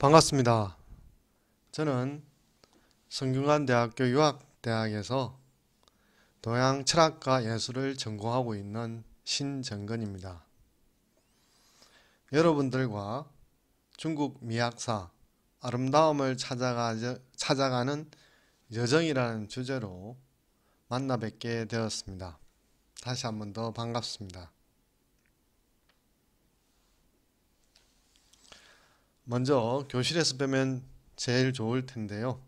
반갑습니다. 저는 성균관대학교 유학대학에서 동양 철학과 예술을 전공하고 있는 신정근입니다. 여러분들과 중국 미학사 아름다움을 찾아가는 여정이라는 주제로 만나 뵙게 되었습니다. 다시 한 번 더 반갑습니다. 먼저 교실에서 뵈면 제일 좋을 텐데요.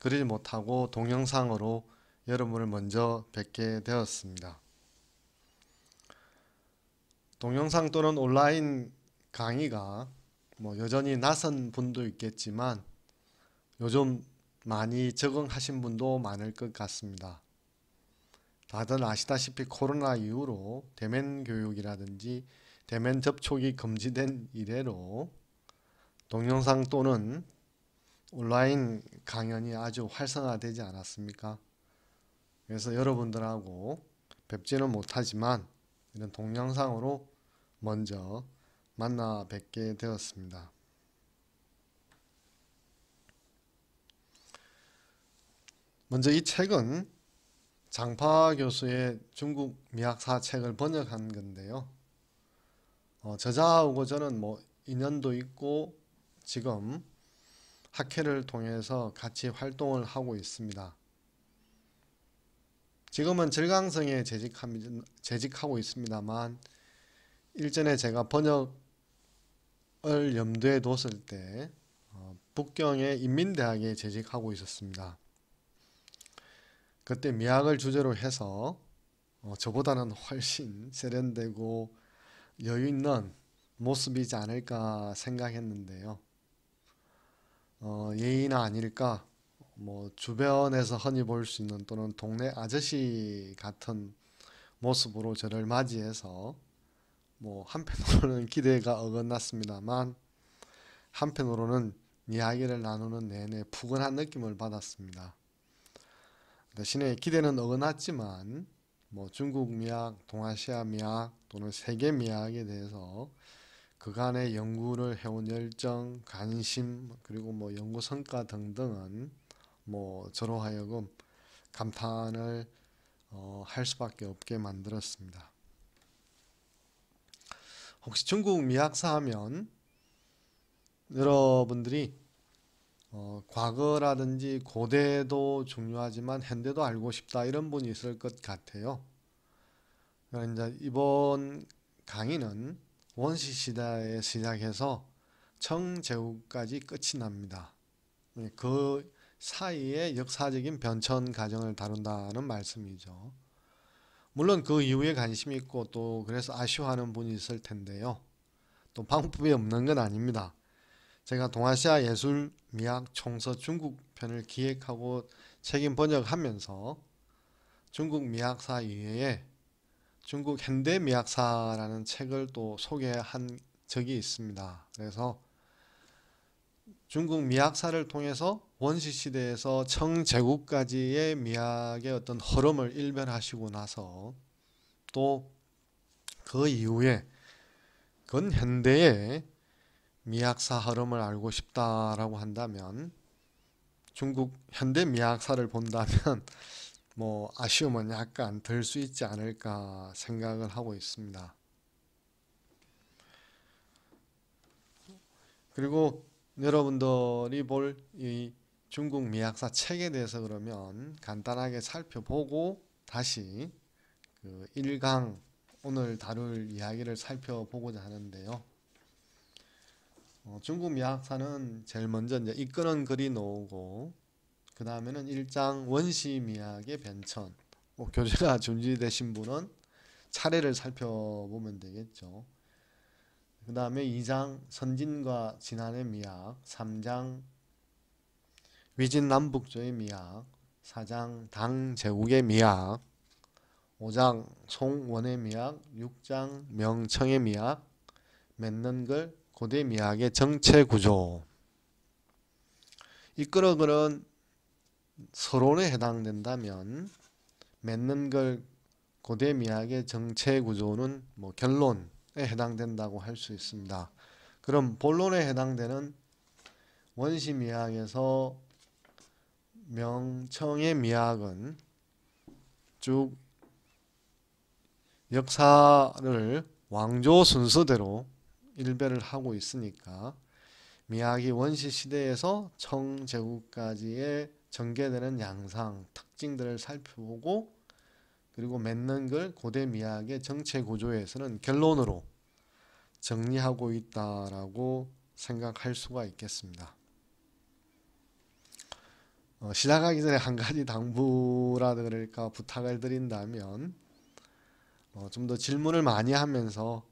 그러지 못하고 동영상으로 여러분을 먼저 뵙게 되었습니다. 동영상 또는 온라인 강의가 여전히 낯선 분도 있겠지만 요즘 많이 적응하신 분도 많을 것 같습니다. 다들 아시다시피 코로나 이후로 대면 교육이라든지 대면 접촉이 금지된 이래로 동영상 또는 온라인 강연이 아주 활성화되지 않았습니까? 그래서 여러분들하고 뵙지는 못하지만 이런 동영상으로 먼저 만나 뵙게 되었습니다. 먼저 이 책은 장파 교수의 중국 미학사 책을 번역한 건데요. 저자하고 저는 인연도 있고 지금 학회를 통해서 같이 활동을 하고 있습니다. 지금은 즐강성에 재직하고 있습니다만 일전에 제가 번역을 염두에 뒀을 때 북경의 인민대학에 재직하고 있었습니다. 그때 미학을 주제로 해서 저보다는 훨씬 세련되고 여유 있는 모습이지 않을까 생각했는데요. 예의나 아닐까 주변에서 흔히 볼 수 있는 또는 동네 아저씨 같은 모습으로 저를 맞이해서 한편으로는 기대가 어긋났습니다만 한편으로는 이야기를 나누는 내내 푸근한 느낌을 받았습니다. 대신에 기대는 어긋났지만 중국 미학, 동아시아 미학 또는 세계 미학에 대해서 그간의 연구를 해온 열정, 관심, 그리고 연구 성과 등등은 저로 하여금 감탄을 할 수밖에 없게 만들었습니다. 혹시 중국 미학사 하면 여러분들이 과거라든지 고대도 중요하지만 현대도 알고 싶다 이런 분이 있을 것 같아요. 이제 이번 강의는 원시 시대에 시작해서 청제국까지 끝이 납니다. 그 사이에 역사적인 변천 과정을 다룬다는 말씀이죠. 물론 그 이후에 관심이 있고 또 그래서 아쉬워하는 분이 있을 텐데요. 또 방법이 없는 건 아닙니다. 제가 동아시아 예술 미학 총서 중국 편을 기획하고 책임 번역하면서 중국 미학사 이외에 중국 현대 미학사라는 책을 또 소개한 적이 있습니다. 그래서 중국 미학사를 통해서 원시시대에서 청제국까지의 미학의 어떤 흐름을 일별하시고 나서 또 그 이후에 근현대의 미학사 흐름을 알고 싶다라고 한다면 중국 현대 미학사를 본다면 아쉬움은 약간 들 수 있지 않을까 생각을 하고 있습니다. 그리고 여러분들이 볼 이 중국 미학사 책에 대해서 그러면 간단하게 살펴보고 다시 1강 오늘 다룰 이야기를 살펴보고자 하는데요. 중국 미학사는 제일 먼저 이제 이끄는 글이 나오고 그 다음에는 1장 원시 미학의 변천, 교재가 준비되신 분은 차례를 살펴보면 되겠죠. 그 다음에 2장 선진과 진한의 미학, 3장 위진 남북조의 미학, 4장 당제국의 미학, 5장 송원의 미학, 6장 명청의 미학, 맺는 글 고대 미학의 정체구조. 이끌어 글은 서론에 해당된다면 맺는 글 고대 미학의 정체구조는 결론에 해당된다고 할 수 있습니다. 그럼 본론에 해당되는 원시미학에서 명청의 미학은 쭉 역사를 왕조 순서대로 일배를 하고 있으니까 미학이 원시시대에서 청제국까지의 전개되는 양상, 특징들을 살펴보고 그리고 맺는 걸 고대 미학의 정체구조에서는 결론으로 정리하고 있다라고 생각할 수가 있겠습니다. 시작하기 전에 한 가지 당부라도 그럴까 부탁을 드린다면 좀 더 질문을 많이 하면서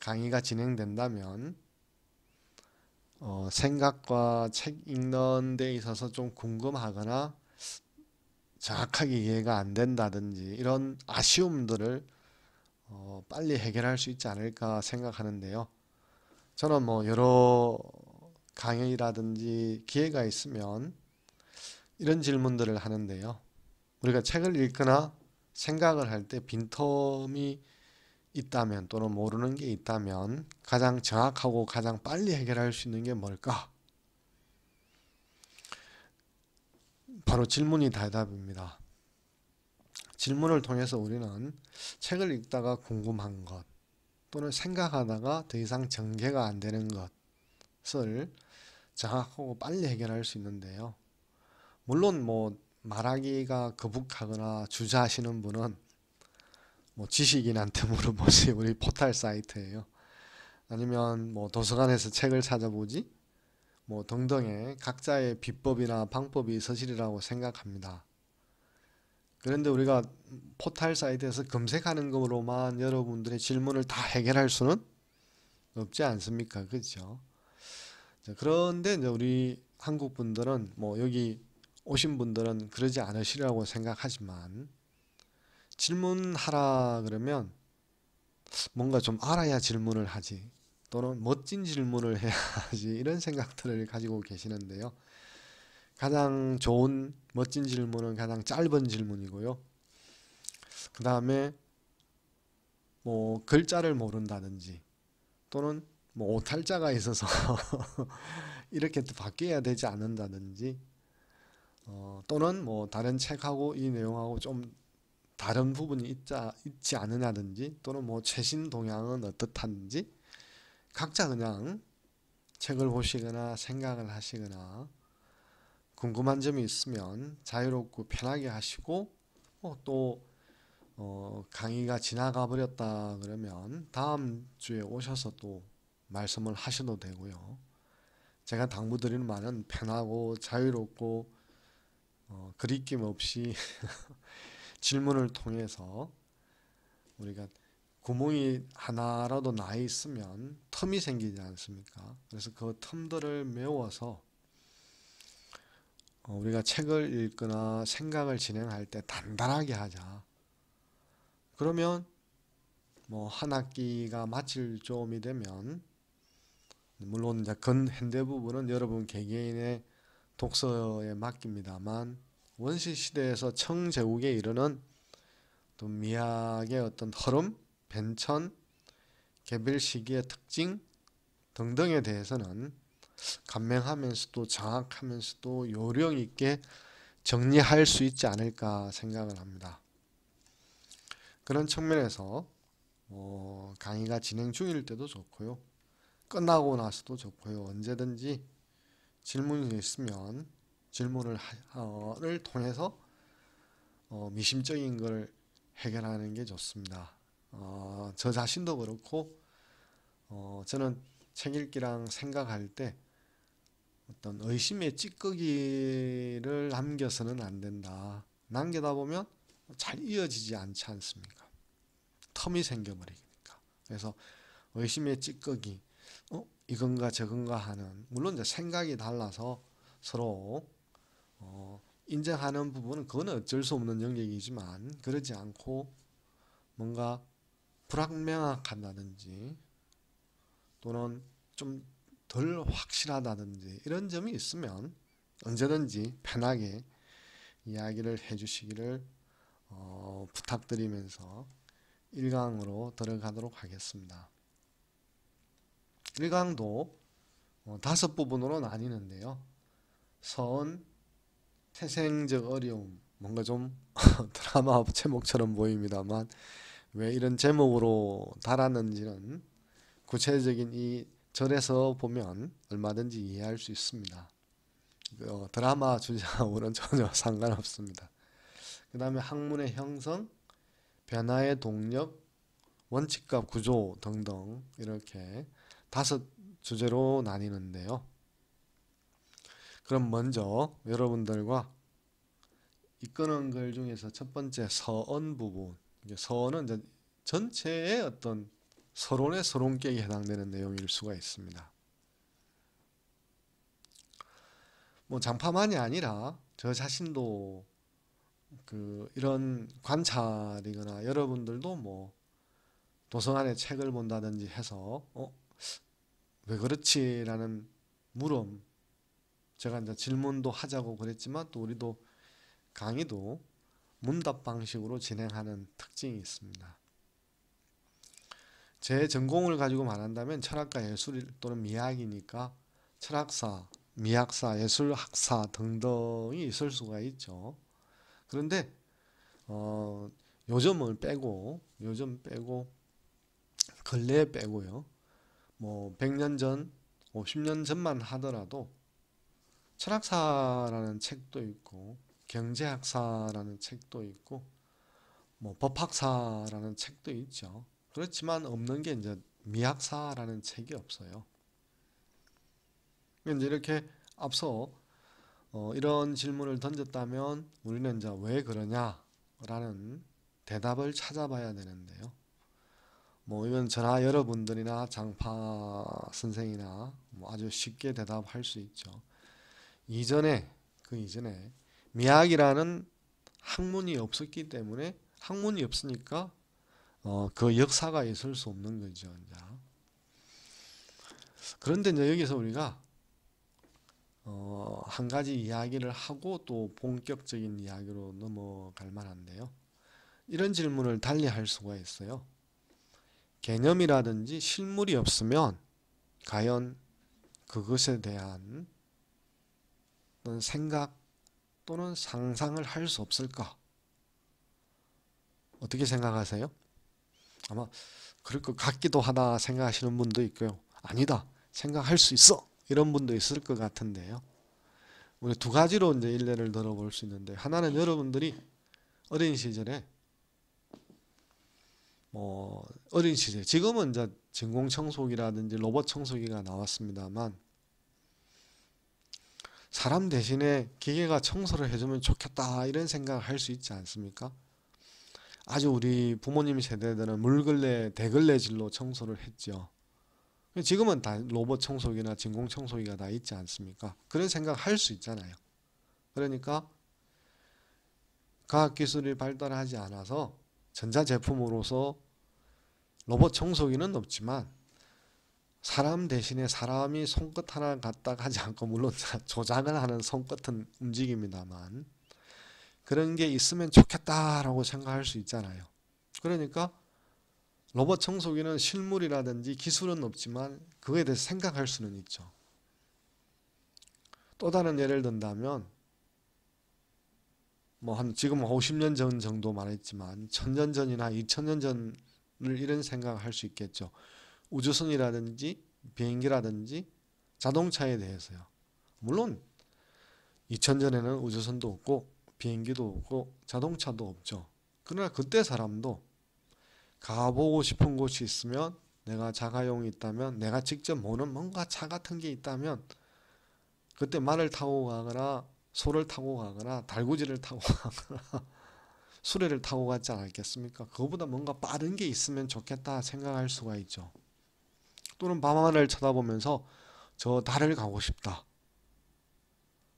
강의가 진행된다면 생각과 책 읽는 데 있어서 좀 궁금하거나 정확하게 이해가 안 된다든지 이런 아쉬움들을 빨리 해결할 수 있지 않을까 생각하는데요. 저는 뭐 여러 강의라든지 기회가 있으면 이런 질문들을 하는데요. 우리가 책을 읽거나 생각을 할 때 빈틈이 있다면 또는 모르는 게 있다면 가장 정확하고 가장 빨리 해결할 수 있는 게 뭘까? 바로 질문이 대답입니다. 질문을 통해서 우리는 책을 읽다가 궁금한 것 또는 생각하다가 더 이상 전개가 안 되는 것을 정확하고 빨리 해결할 수 있는데요. 물론 뭐 말하기가 거북하거나 주저하시는 분은 뭐 지식인한테 물어보지 우리 포털 사이트예요. 아니면 뭐 도서관에서 책을 찾아보지 뭐 등등의 각자의 비법이나 방법이 있으시리라고 생각합니다. 그런데 우리가 포털 사이트에서 검색하는 것으로만 여러분들의 질문을 다 해결할 수는 없지 않습니까? 그렇죠? 그런데 이제 우리 한국 분들은 뭐 여기 오신 분들은 그러지 않으시라고 생각하지만 질문하라 그러면 뭔가 좀 알아야 질문을 하지 또는 멋진 질문을 해야지 이런 생각들을 가지고 계시는데요. 가장 좋은 멋진 질문은 가장 짧은 질문이고요. 그 다음에 뭐 글자를 모른다든지 또는 뭐 오탈자가 있어서 이렇게 또 바뀌어야 되지 않는다든지 또는 뭐 다른 책하고 이 내용하고 좀 다른 부분이 있지 않느냐든지 또는 뭐 최신 동향은 어떻다든지 각자 그냥 책을 보시거나 생각을 하시거나 궁금한 점이 있으면 자유롭고 편하게 하시고 또 강의가 지나가 버렸다 그러면 다음 주에 오셔서 또 말씀을 하셔도 되고요. 제가 당부드리는 말은 편하고 자유롭고 그리낌 없이 질문을 통해서 우리가 구멍이 하나라도 나 있으면 틈이 생기지 않습니까? 그래서 그 틈들을 메워서 우리가 책을 읽거나 생각을 진행할 때 단단하게 하자. 그러면 뭐 한 학기가 마칠 쯤이 되면 물론 이제 근현대 부분은 여러분 개개인의 독서에 맡깁니다만 원시시대에서 청제국에 이르는 또 미학의 어떤 흐름, 변천, 개별 시기의 특징 등등에 대해서는 감명하면서도 정확하면서도 요령 있게 정리할 수 있지 않을까 생각을 합니다. 그런 측면에서 강의가 진행 중일 때도 좋고요. 끝나고 나서도 좋고요. 언제든지 질문이 있으면 질문을 통해서 미심적인 걸 해결하는 게 좋습니다. 저 자신도 그렇고 저는 책 읽기랑 생각할 때 어떤 의심의 찌꺼기를 남겨서는 안 된다. 남기다 보면 잘 이어지지 않지 않습니까? 텀이 생겨버리니까. 그래서 의심의 찌꺼기, 이건가 저건가 하는, 물론 이제 생각이 달라서 서로 인정하는 부분은 그건 어쩔 수 없는 영역이지만 그러지 않고 뭔가 불확명확하다든지 또는 좀 덜 확실하다든지 이런 점이 있으면 언제든지 편하게 이야기를 해주시기를 부탁드리면서 1강으로 들어가도록 하겠습니다. 1강도 다섯 부분으로 나뉘는데요. 서은, 태생적 어려움, 뭔가 좀 드라마 제목처럼 보입니다만 왜 이런 제목으로 달았는지는 구체적인 이 절에서 보면 얼마든지 이해할 수 있습니다. 드라마 주제하고는 전혀 상관없습니다. 그 다음에 학문의 형성, 변화의 동력, 원칙과 구조 등등 이렇게 다섯 주제로 나뉘는데요. 그럼 먼저 여러분들과 이끄는 글 중에서 첫 번째 서언 부분, 서언은 이제 전체의 어떤 서론의 서론 깨기에 해당되는 내용일 수가 있습니다. 뭐 장파만이 아니라 저 자신도 이런 관찰이거나 여러분들도 뭐 도서 안에 책을 본다든지 해서 왜 그렇지? 라는 물음, 제가 이제 질문도 하자고 그랬지만 또 우리도 강의도 문답 방식으로 진행하는 특징이 있습니다. 제 전공을 가지고 말한다면 철학과 예술 또는 미학이니까 철학사, 미학사, 예술학사 등등이 있을 수가 있죠. 그런데 요즘 빼고 근래 빼고요. 뭐 100년 전, 50년 전만 하더라도 철학사라는 책도 있고 경제학사라는 책도 있고 뭐 법학사라는 책도 있죠. 그렇지만 없는 게 이제 미학사라는 책이 없어요. 이제 이렇게 앞서 이런 질문을 던졌다면 우리는 이제 왜 그러냐라는 대답을 찾아봐야 되는데요. 뭐 이건 저나 여러분들이나 장파 선생이나 뭐 아주 쉽게 대답할 수 있죠. 이전에 미학이라는 학문이 없었기 때문에, 학문이 없으니까 그 역사가 있을 수 없는 거죠. 이제. 그런데 이제 여기서 우리가 한 가지 이야기를 하고 또 본격적인 이야기로 넘어갈 만한데요. 이런 질문을 달리 할 수가 있어요. 개념이라든지 실물이 없으면 과연 그것에 대한 생각 또는 상상을 할 수 없을까? 어떻게 생각하세요? 아마 그럴 것 같기도 하다 생각하시는 분도 있고요. 아니다, 생각할 수 있어! 이런 분도 있을 것 같은데요. 우리 두 가지로 이제 일례를 들어볼 수 있는데, 하나는 여러분들이 어린 시절에 지금은 이제 진공 청소기라든지 로봇 청소기가 나왔습니다만 사람 대신에 기계가 청소를 해주면 좋겠다 이런 생각을 할 수 있지 않습니까? 아주 우리 부모님 세대들은 물걸레, 대걸레질로 청소를 했죠. 지금은 다 로봇 청소기나 진공 청소기가 다 있지 않습니까? 그런 생각 할 수 있잖아요. 그러니까 과학기술이 발달하지 않아서 전자제품으로서 로봇 청소기는 없지만 사람 대신에 사람이 손끝 하나 갖다 가지 않고, 물론 조작을 하는 손끝은 움직입니다만 그런 게 있으면 좋겠다라고 생각할 수 있잖아요. 그러니까 로봇 청소기는 실물이라든지 기술은 없지만 그거에 대해서 생각할 수는 있죠. 또 다른 예를 든다면 뭐 한 지금 50년 전 정도 말했지만 1000년 전이나 2000년 전을 이런 생각을 할 수 있겠죠. 우주선이라든지 비행기라든지 자동차에 대해서요. 물론 2000년에는 우주선도 없고 비행기도 없고 자동차도 없죠. 그러나 그때 사람도 가보고 싶은 곳이 있으면, 내가 자가용이 있다면, 내가 직접 모는 뭔가 차 같은 게 있다면 그때 말을 타고 가거나 소를 타고 가거나 달구지를 타고 가거나 수레를 타고 가지 않았겠습니까? 그거보다 뭔가 빠른 게 있으면 좋겠다 생각할 수가 있죠. 또는 밤하늘을 쳐다보면서 저 달을 가고 싶다,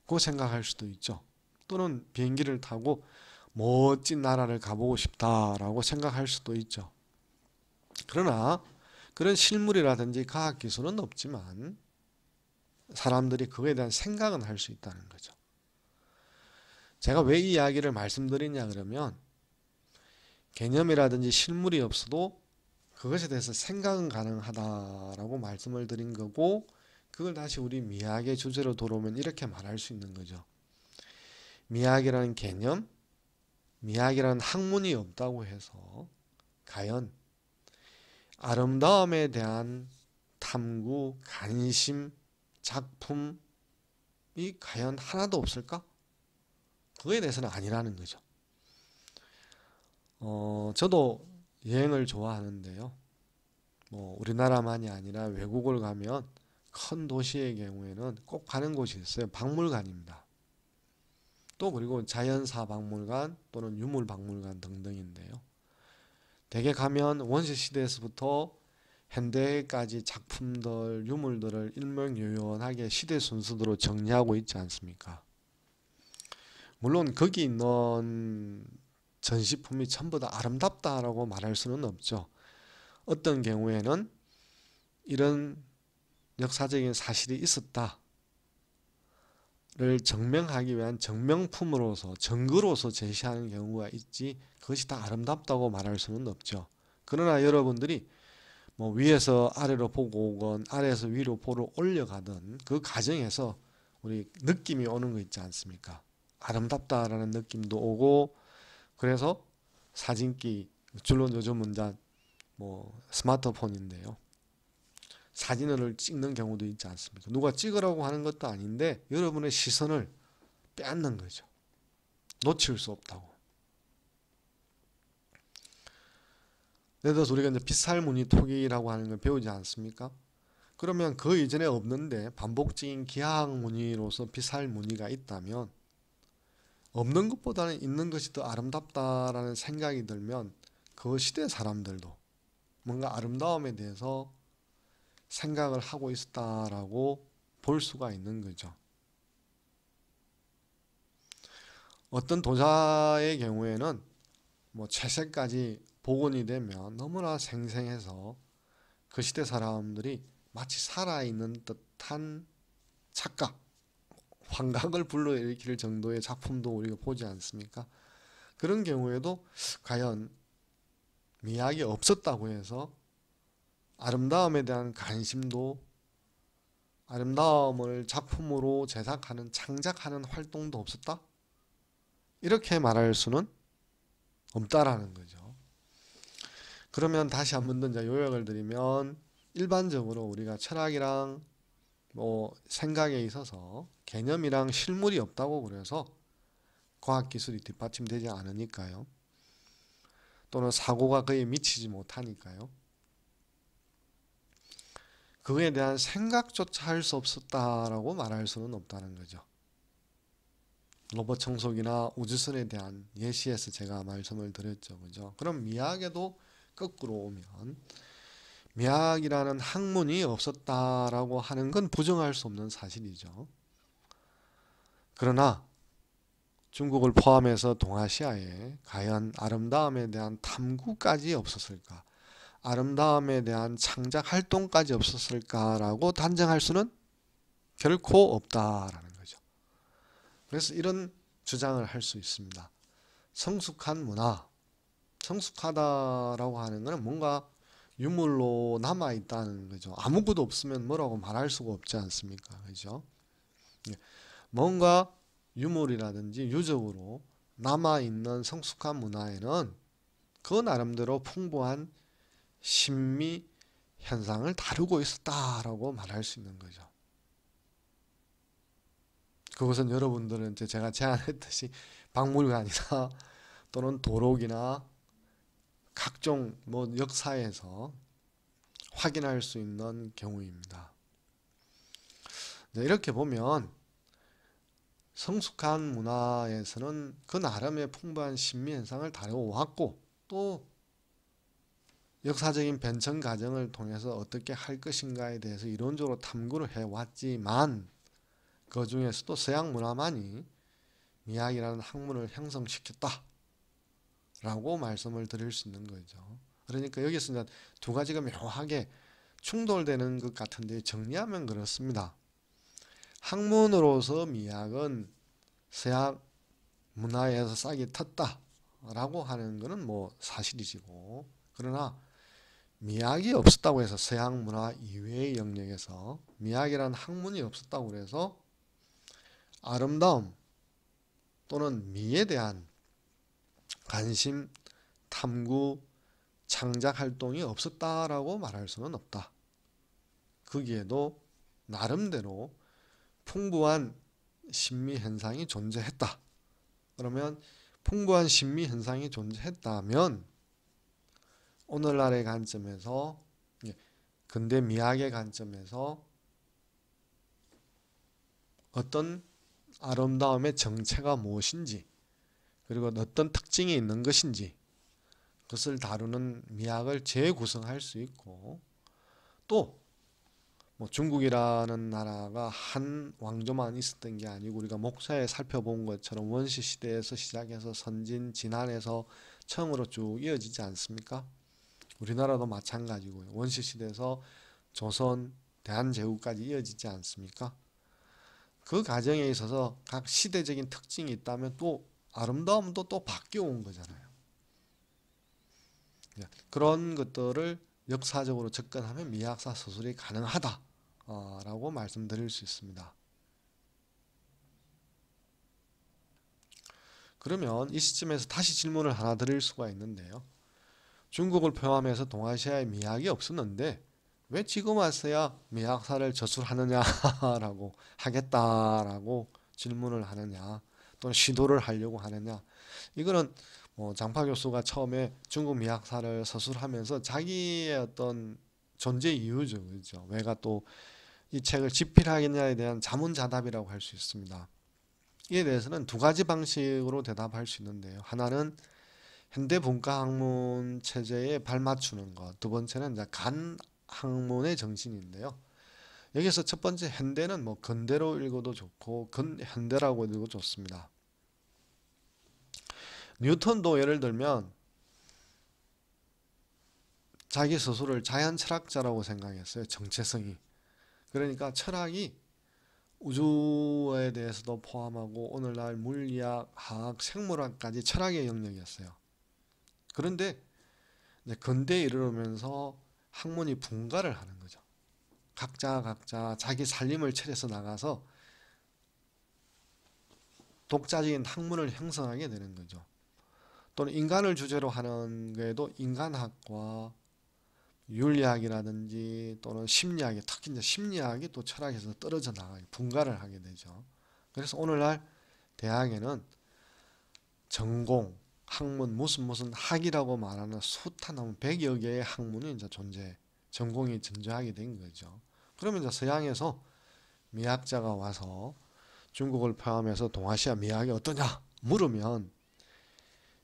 그 생각할 수도 있죠. 또는 비행기를 타고 멋진 나라를 가보고 싶다라고 생각할 수도 있죠. 그러나 그런 실물이라든지 과학기술은 없지만 사람들이 그거에 대한 생각은 할 수 있다는 거죠. 제가 왜 이 이야기를 말씀드리냐 그러면, 개념이라든지 실물이 없어도 그것에 대해서 생각은 가능하다라고 말씀을 드린 거고, 그걸 다시 우리 미학의 주제로 돌아오면 이렇게 말할 수 있는 거죠. 미학이라는 개념, 미학이라는 학문이 없다고 해서 과연 아름다움에 대한 탐구, 관심, 작품이 과연 하나도 없을까? 그거에 대해서는 아니라는 거죠. 저도 여행을 좋아하는데요. 뭐 우리나라만이 아니라 외국을 가면 큰 도시의 경우에는 꼭 가는 곳이 있어요. 박물관입니다. 또 그리고 자연사 박물관 또는 유물 박물관 등등인데요. 대개 가면 원시시대에서부터 현대까지 작품들, 유물들을 일명요연하게 시대 순서대로 정리하고 있지 않습니까? 물론 거기 있는 전시품이 전부 다 아름답다라고 말할 수는 없죠. 어떤 경우에는 이런 역사적인 사실이 있었다를 증명하기 위한 증명품으로서, 증거로서 제시하는 경우가 있지 그것이 다 아름답다고 말할 수는 없죠. 그러나 여러분들이 뭐 위에서 아래로 보고 오건 아래에서 위로 보러 올려가든 그 과정에서 우리 느낌이 오는 거 있지 않습니까? 아름답다라는 느낌도 오고, 그래서 사진기, 물론 요즘은 뭐 스마트폰인데요, 사진을 찍는 경우도 있지 않습니까? 누가 찍으라고 하는 것도 아닌데 여러분의 시선을 빼앗는 거죠. 놓칠 수 없다고. 예를 들어서 우리가 이제 빗살무늬 토기라고 하는 걸 배우지 않습니까? 그러면 그 이전에 없는데 반복적인 기하학무늬로서 빗살무늬가 있다면 없는 것보다는 있는 것이 더 아름답다라는 생각이 들면 그 시대 사람들도 뭔가 아름다움에 대해서 생각을 하고 있었다라고 볼 수가 있는 거죠. 어떤 도자의 경우에는 뭐 채색까지 복원이 되면 너무나 생생해서 그 시대 사람들이 마치 살아있는 듯한 착각, 환각을 불러일으킬 정도의 작품도 우리가 보지 않습니까? 그런 경우에도 과연 미학이 없었다고 해서 아름다움에 대한 관심도, 아름다움을 작품으로 제작하는, 창작하는 활동도 없었다? 이렇게 말할 수는 없다라는 거죠. 그러면 다시 한 번 더 이제 요약을 드리면, 일반적으로 우리가 철학이랑 뭐 생각에 있어서 개념이랑 실물이 없다고 그래서 과학기술이 뒷받침되지 않으니까요. 또는 사고가 거의 미치지 못하니까요. 그거에 대한 생각조차 할 수 없었다라고 말할 수는 없다는 거죠. 로봇 청소기나 우주선에 대한 예시에서 제가 말씀을 드렸죠. 그죠? 그럼 미학에도 거꾸로 오면 미학이라는 학문이 없었다라고 하는 건 부정할 수 없는 사실이죠. 그러나 중국을 포함해서 동아시아에 과연 아름다움에 대한 탐구까지 없었을까? 아름다움에 대한 창작 활동까지 없었을까라고 단정할 수는 결코 없다라는 거죠. 그래서 이런 주장을 할 수 있습니다. 성숙한 문화, 성숙하다라고 하는 것은 뭔가 유물로 남아있다는 거죠. 아무것도 없으면 뭐라고 말할 수가 없지 않습니까? 그죠? 뭔가 유물이라든지 유적으로 남아있는 성숙한 문화에는 그 나름대로 풍부한 심미 현상을 다루고 있었다라고 말할 수 있는 거죠. 그것은 여러분들은 제가 제안했듯이 박물관이나 또는 도록이나 각종 뭐 역사에서 확인할 수 있는 경우입니다. 이렇게 보면 성숙한 문화에서는 그 나름의 풍부한 심미 현상을 다뤄왔고, 또 역사적인 변천 과정을 통해서 어떻게 할 것인가에 대해서 이론적으로 탐구를 해왔지만, 그 중에서도 서양 문화만이 미학이라는 학문을 형성시켰다 라고 말씀을 드릴 수 있는 거죠. 그러니까 여기서 이제 두 가지가 묘하게 충돌되는 것 같은데 정리하면 그렇습니다. 학문으로서 미학은 서양 문화에서 싹이 텄다라고 하는 것은 뭐 사실이지고, 그러나 미학이 없었다고 해서 서양 문화 이외의 영역에서 미학이란 학문이 없었다고 해서 아름다움 또는 미에 대한 관심, 탐구, 창작 활동이 없었다라고 말할 수는 없다. 거기에도 나름대로 풍부한 심미 현상이 존재했다. 그러면 풍부한 심미 현상이 존재했다면 오늘날의 관점에서, 근대 미학의 관점에서 어떤 아름다움의 정체가 무엇인지, 그리고 어떤 특징이 있는 것인지, 그것을 다루는 미학을 재구성할 수 있고, 또 뭐 중국이라는 나라가 한 왕조만 있었던 게 아니고 우리가 목차에 살펴본 것처럼 원시시대에서 시작해서 선진, 진한에서 청으로 쭉 이어지지 않습니까? 우리나라도 마찬가지고요. 원시시대에서 조선, 대한제국까지 이어지지 않습니까? 그 과정에 있어서 각 시대적인 특징이 있다면 또 아름다움도 또 바뀌어온 거잖아요. 그런 것들을 역사적으로 접근하면 미학사 서술이 가능하다라고 말씀드릴 수 있습니다. 그러면 이 시점에서 다시 질문을 하나 드릴 수가 있는데요. 중국을 포함해서 동아시아에 미학이 없었는데 왜 지금 와서야 미학사를 저술하느냐라고 하겠다라고 질문을 하느냐, 또는 시도를 하려고 하느냐. 이거는 장파 교수가 처음에 중국 미학사를 서술하면서 자기의 어떤 존재 이유죠, 그렇죠? 왜가 또 이 책을 집필하겠냐에 대한 자문자답이라고 할 수 있습니다. 이에 대해서는 두 가지 방식으로 대답할 수 있는데요. 하나는 현대 문과 학문 체제에 발맞추는 것, 두 번째는 이제 간 학문의 정신인데요. 여기서 첫 번째 현대는 뭐 근대로 읽어도 좋고 근현대라고 읽어도 좋습니다. 뉴턴도 예를 들면 자기 스스로를 자연 철학자라고 생각했어요. 정체성이. 그러니까 철학이 우주에 대해서도 포함하고 오늘날 물리학, 화학, 생물학까지 철학의 영역이었어요. 그런데 이제 근대에 이르면서 학문이 분가를 하는 거죠. 각자 자기 살림을 차려서 나가서 독자적인 학문을 형성하게 되는 거죠. 또는 인간을 주제로 하는 거에도 인간학과 윤리학이라든지 또는 심리학이, 특히 이제 심리학이 또 철학에서 떨어져 나가게, 분가를 하게 되죠. 그래서 오늘날 대학에는 전공, 학문, 무슨 학이라고 말하는 숱한 100여 개의 학문이 이제 전공이 존재하게 된 거죠. 그러면 이제 서양에서 미학자가 와서 중국을 포함해서 동아시아 미학이 어떠냐 물으면,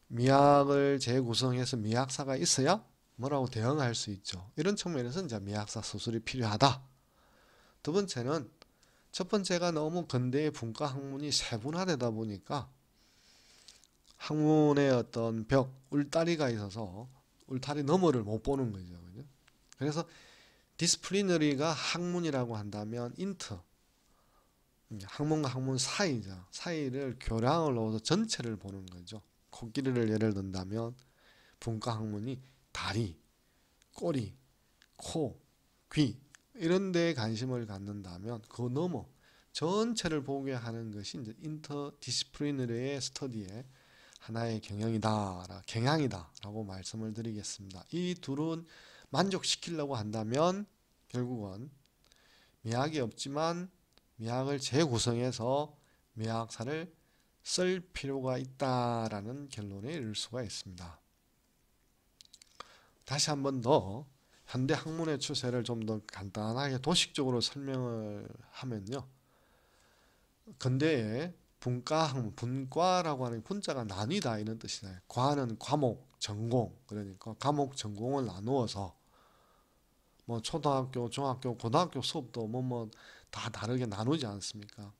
미학을 재구성해서 미학사가 있어야 뭐라고 대응할 수 있죠. 이런 측면에서 이제 미학사 서술이 필요하다. 두 번째는, 첫 번째가 너무 근대의 분과 학문이 세분화되다 보니까 학문의 어떤 벽, 울타리가 있어서 울타리 너머를 못 보는 거죠. 그래서 디스플리너리가 학문이라고 한다면 인터, 학문과 학문 사이죠. 사이를 교량을 넣어서 전체를 보는 거죠. 코끼리를 예를 든다면 분과 학문이 다리, 꼬리, 코, 귀 이런 데에 관심을 갖는다면 그 너머 전체를 보게 하는 것이 이제 인터디스플리너리의 스터디의 하나의 경향이다라고 말씀을 드리겠습니다. 이 둘은 만족시키려고 한다면 결국은 미학이 없지만 미학을 재구성해서 미학사를 쓸 필요가 있다라는 결론에 이를 수가 있습니다. 다시 한 번 더 현대 학문의 추세를 좀 더 간단하게 도식적으로 설명을 하면요, 근대의 분과 학문, 분과라고 하는 분자가 나뉘다 이런 뜻이잖아요. 과는 과목, 전공, 그러니까 과목, 전공을 나누어서 뭐 초등학교, 중학교, 고등학교 수업도 뭐 다 다르게 나누지 않습니까?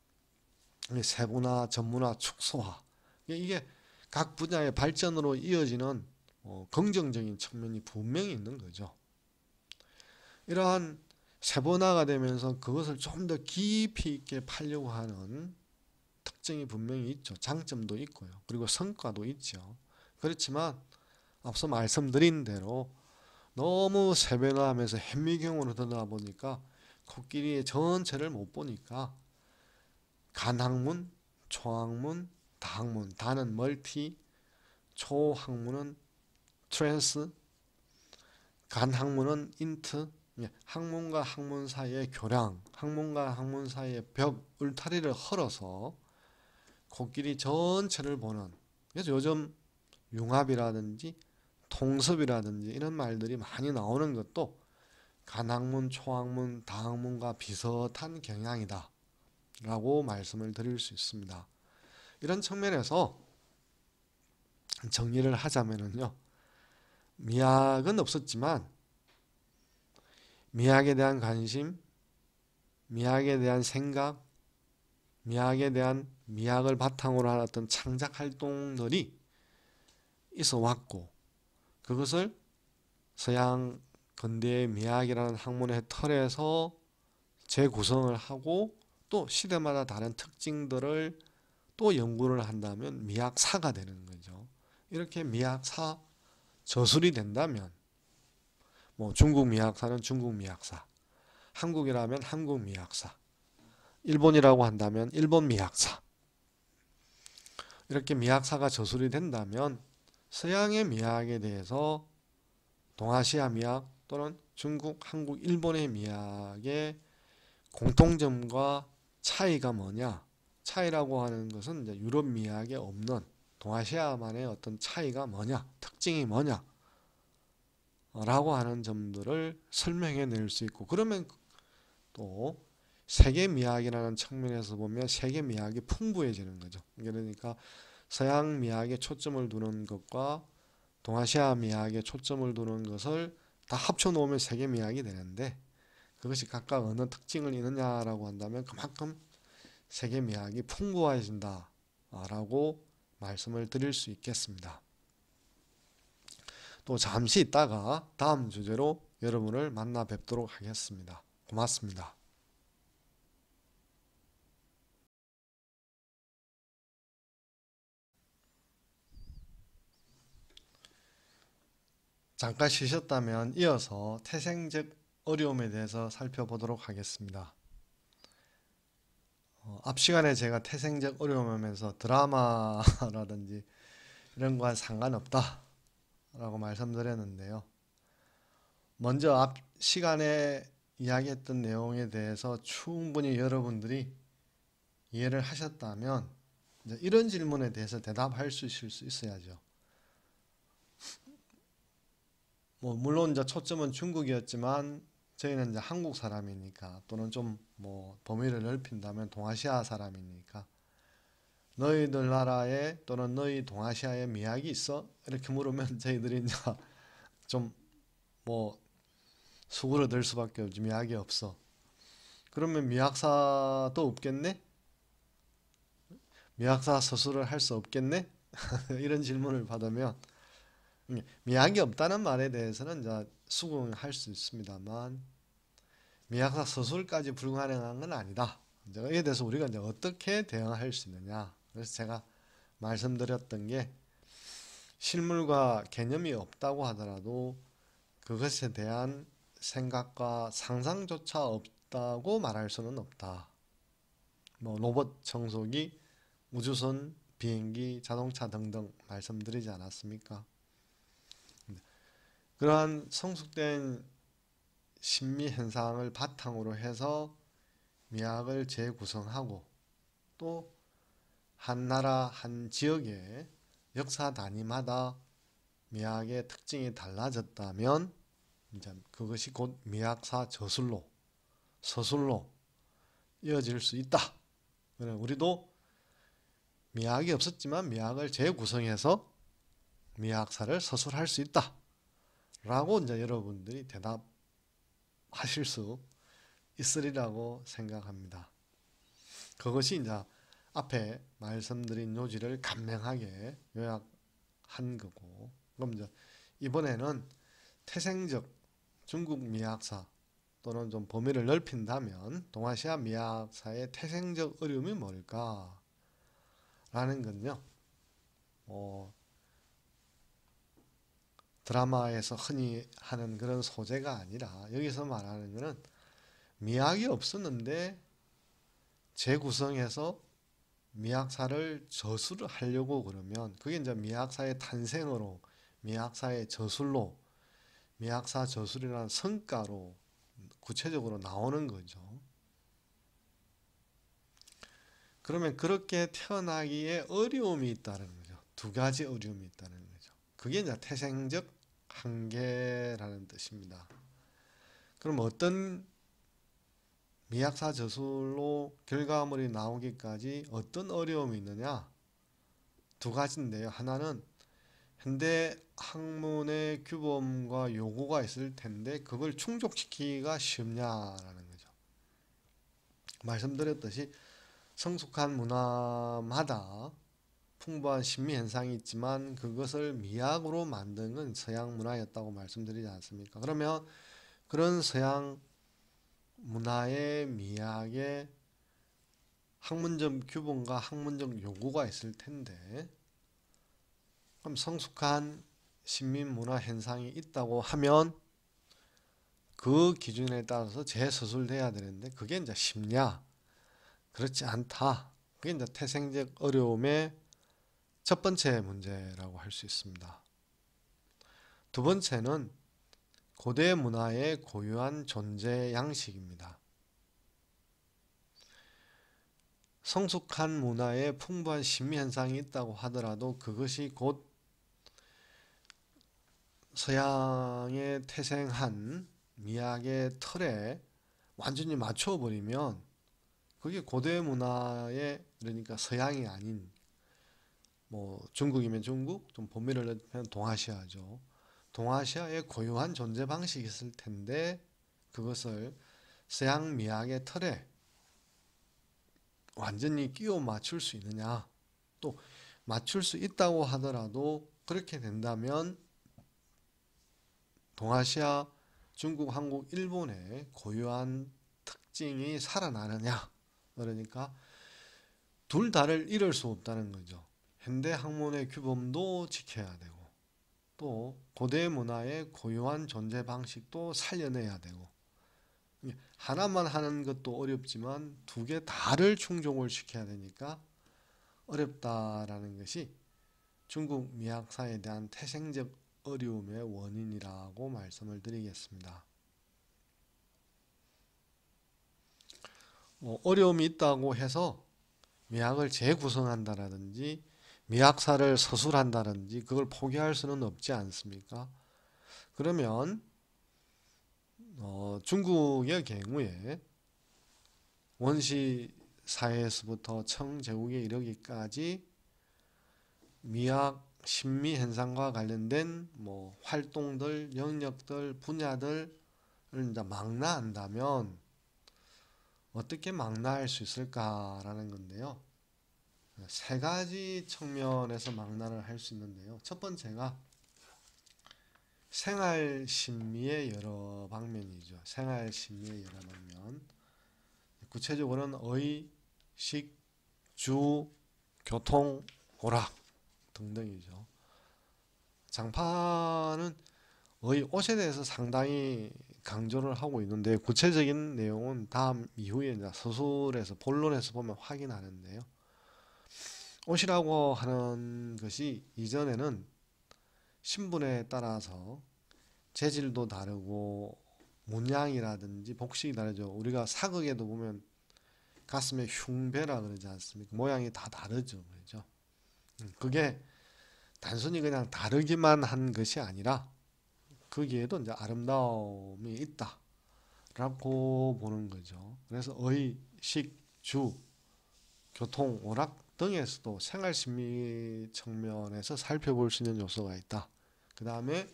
세분화, 전문화, 축소화, 이게 각 분야의 발전으로 이어지는 긍정적인 측면이 분명히 있는 거죠. 이러한 세분화가 되면서 그것을 좀 더 깊이 있게 파려고 하는 특징이 분명히 있죠. 장점도 있고요. 그리고 성과도 있죠. 그렇지만 앞서 말씀드린 대로 너무 세배나 하면서 현미경으로 들여다 보니까 코끼리의 전체를 못 보니까 간항문, 초항문, 다항문, 다는 멀티, 초항문은 트랜스, 간항문은 인트, 항문과 항문 사이의 교량, 항문과 항문 사이의 벽, 울타리를 헐어서 코끼리 전체를 보는. 그래서 요즘 융합이라든지 통섭이라든지 이런 말들이 많이 나오는 것도 간항문, 초항문, 다항문과 비슷한 경향이다 라고 말씀을 드릴 수 있습니다. 이런 측면에서 정리를 하자면은요, 미학은 없었지만 미학에 대한 관심, 미학에 대한 생각, 미학에 대한 미학을 바탕으로 하였던 창작활동들이 있어 왔고, 그것을 서양 근대의 미학이라는 학문의 틀에서 재구성을 하고 또 시대마다 다른 특징들을 또 연구를 한다면 미학사가 되는 거죠. 이렇게 미학사 저술이 된다면 뭐 중국 미학사는 중국 미학사, 한국이라면 한국 미학사, 일본이라고 한다면 일본 미학사, 이렇게 미학사가 저술이 된다면 서양의 미학에 대해서 동아시아 미학 또는 중국, 한국, 일본의 미학의 공통점과 차이가 뭐냐, 차이라고 하는 것은 이제 유럽 미학에 없는 동아시아만의 어떤 차이가 뭐냐, 특징이 뭐냐 라고 하는 점들을 설명해 낼 수 있고, 그러면 또 세계 미학이라는 측면에서 보면 세계 미학이 풍부해지는 거죠. 그러니까 서양 미학에 초점을 두는 것과 동아시아 미학에 초점을 두는 것을 다 합쳐 놓으면 세계 미학이 되는데, 그것이 각각 어느 특징을 있느냐라고 한다면 그만큼 세계 미학이 풍부해진다라고 말씀을 드릴 수 있겠습니다. 또 잠시 있다가 다음 주제로 여러분을 만나 뵙도록 하겠습니다. 고맙습니다. 잠깐 쉬셨다면 이어서 태생적 어려움에 대해서 살펴보도록 하겠습니다. 앞 시간에 제가 태생적 어려움하면서 드라마라든지 이런 거와 상관없다 라고 말씀드렸는데요, 먼저 앞 시간에 이야기했던 내용에 대해서 충분히 여러분들이 이해를 하셨다면 이제 이런 질문에 대해서 대답할 수 있을 수 있어야죠. 뭐 물론 이제 초점은 중국이었지만 저희는 이제 한국 사람이니까, 또는 좀 뭐 범위를 넓힌다면 동아시아 사람이니까, 너희들 나라에 또는 너희 동아시아에 미학이 있어? 이렇게 물으면 저희들이 이제 좀 뭐 수그러들 수밖에 없지. 미학이 없어. 그러면 미학사도 없겠네? 미학사 서술을 할 수 없겠네? 이런 질문을 받으면 미학이 없다는 말에 대해서는 이제 수긍할 수 있습니다만 미학사 서술까지 불가능한 건 아니다. 이에 대해서 우리가 이제 어떻게 대응할 수 있느냐. 그래서 제가 말씀드렸던 게 실물과 개념이 없다고 하더라도 그것에 대한 생각과 상상조차 없다고 말할 수는 없다. 뭐 로봇 청소기, 우주선, 비행기, 자동차 등등 말씀드리지 않았습니까? 그러한 성숙된 심미 현상을 바탕으로 해서 미학을 재구성하고 또 한 나라 한 지역의 역사 단위마다 미학의 특징이 달라졌다면 이제 그것이 곧 미학사 저술로, 서술로 이어질 수 있다. 우리도 미학이 없었지만 미학을 재구성해서 미학사를 서술할 수 있다 라고 이제 여러분들이 대답하실 수 있으리라고 생각합니다. 그것이 이제 앞에 말씀드린 요지를 간명하게 요약한 거고, 그럼 이제 이번에는 태생적 중국 미학사 또는 좀 범위를 넓힌다면 동아시아 미학사의 태생적 어려움이 뭘까 라는 건요, 드라마에서 흔히 하는 그런 소재가 아니라 여기서 말하는 거는 미학이 없었는데 재구성해서 미학사를 저술을 하려고 그러면 그게 이제 미학사의 탄생으로, 미학사의 저술로, 미학사 저술이라는 성과로 구체적으로 나오는 거죠. 그러면 그렇게 태어나기에 어려움이 있다는 거죠. 두 가지 어려움이 있다는 거죠. 그게 이제 태생적 한계라는 뜻입니다. 그럼 어떤 미학사 저술로 결과물이 나오기까지 어떤 어려움이 있느냐? 두 가지인데요. 하나는 현대 학문의 규범과 요구가 있을 텐데 그걸 충족시키기가 쉽냐라는 거죠. 말씀드렸듯이 성숙한 문화마다 풍부한 심미현상이 있지만 그것을 미학으로 만든 건 서양 문화였다고 말씀드리지 않습니까? 그러면 그런 서양 문화의 미학의 학문적 규범과 학문적 요구가 있을 텐데 그럼 성숙한 신민문화 현상이 있다고 하면 그 기준에 따라서 재서술돼야 되는데 그게 이제 쉽냐? 그렇지 않다. 그게 이제 태생적 어려움의 첫 번째 문제라고 할 수 있습니다. 두 번째는 고대 문화의 고유한 존재 양식입니다. 성숙한 문화에 풍부한 심미현상이 있다고 하더라도 그것이 곧 서양에 태생한 미학의 틀에 완전히 맞춰버리면 그게 고대 문화의, 그러니까 서양이 아닌 뭐 중국이면 중국, 좀 범위를 넓히면 동아시아죠. 동아시아의 고유한 존재 방식이 있을 텐데 그것을 서양 미학의 틀에 완전히 끼워 맞출 수 있느냐? 또 맞출 수 있다고 하더라도 그렇게 된다면 동아시아, 중국, 한국, 일본의 고유한 특징이 살아나느냐? 그러니까 둘 다를 잃을 수 없다는 거죠. 현대 학문의 규범도 지켜야 되고 또 고대 문화의 고유한 존재 방식도 살려내야 되고 하나만 하는 것도 어렵지만 두 개 다를 충족을 시켜야 되니까 어렵다라는 것이 중국 미학사에 대한 태생적 어려움의 원인이라고 말씀을 드리겠습니다. 어려움이 있다고 해서 미학을 재구성한다라든지 미학사를 서술한다든지 그걸 포기할 수는 없지 않습니까? 그러면 중국의 경우에 원시사회에서부터 청제국에 이르기까지 미학, 신미 현상과 관련된 뭐 활동들, 영역들, 분야들을 이제 망라한다면 어떻게 망라할 수 있을까라는 건데요. 세 가지 측면에서 망라를 할 수 있는데요. 첫 번째가 생활신미의 여러 방면이죠. 생활신미의 여러 방면. 구체적으로는 의, 식, 주, 교통, 오락 등등이죠. 장파는 의, 옷에 대해서 상당히 강조를 하고 있는데 구체적인 내용은 다음 이후에 이제 서술에서, 본론에서 보면 확인하는데요. 옷이라고 하는 것이 이전에는 신분에 따라서 재질도 다르고 문양이라든지 복식이 다르죠. 우리가 사극에도 보면 가슴에 흉배라 그러지 않습니까? 모양이 다 다르죠. 그렇죠? 그게 단순히 그냥 다르기만 한 것이 아니라 거기에도 이제 아름다움이 있다라고 보는 거죠. 그래서 의, 식, 주, 교통, 오락 등에서도 생활심미 측면에서 살펴볼 수 있는 요소가 있다. 그 다음에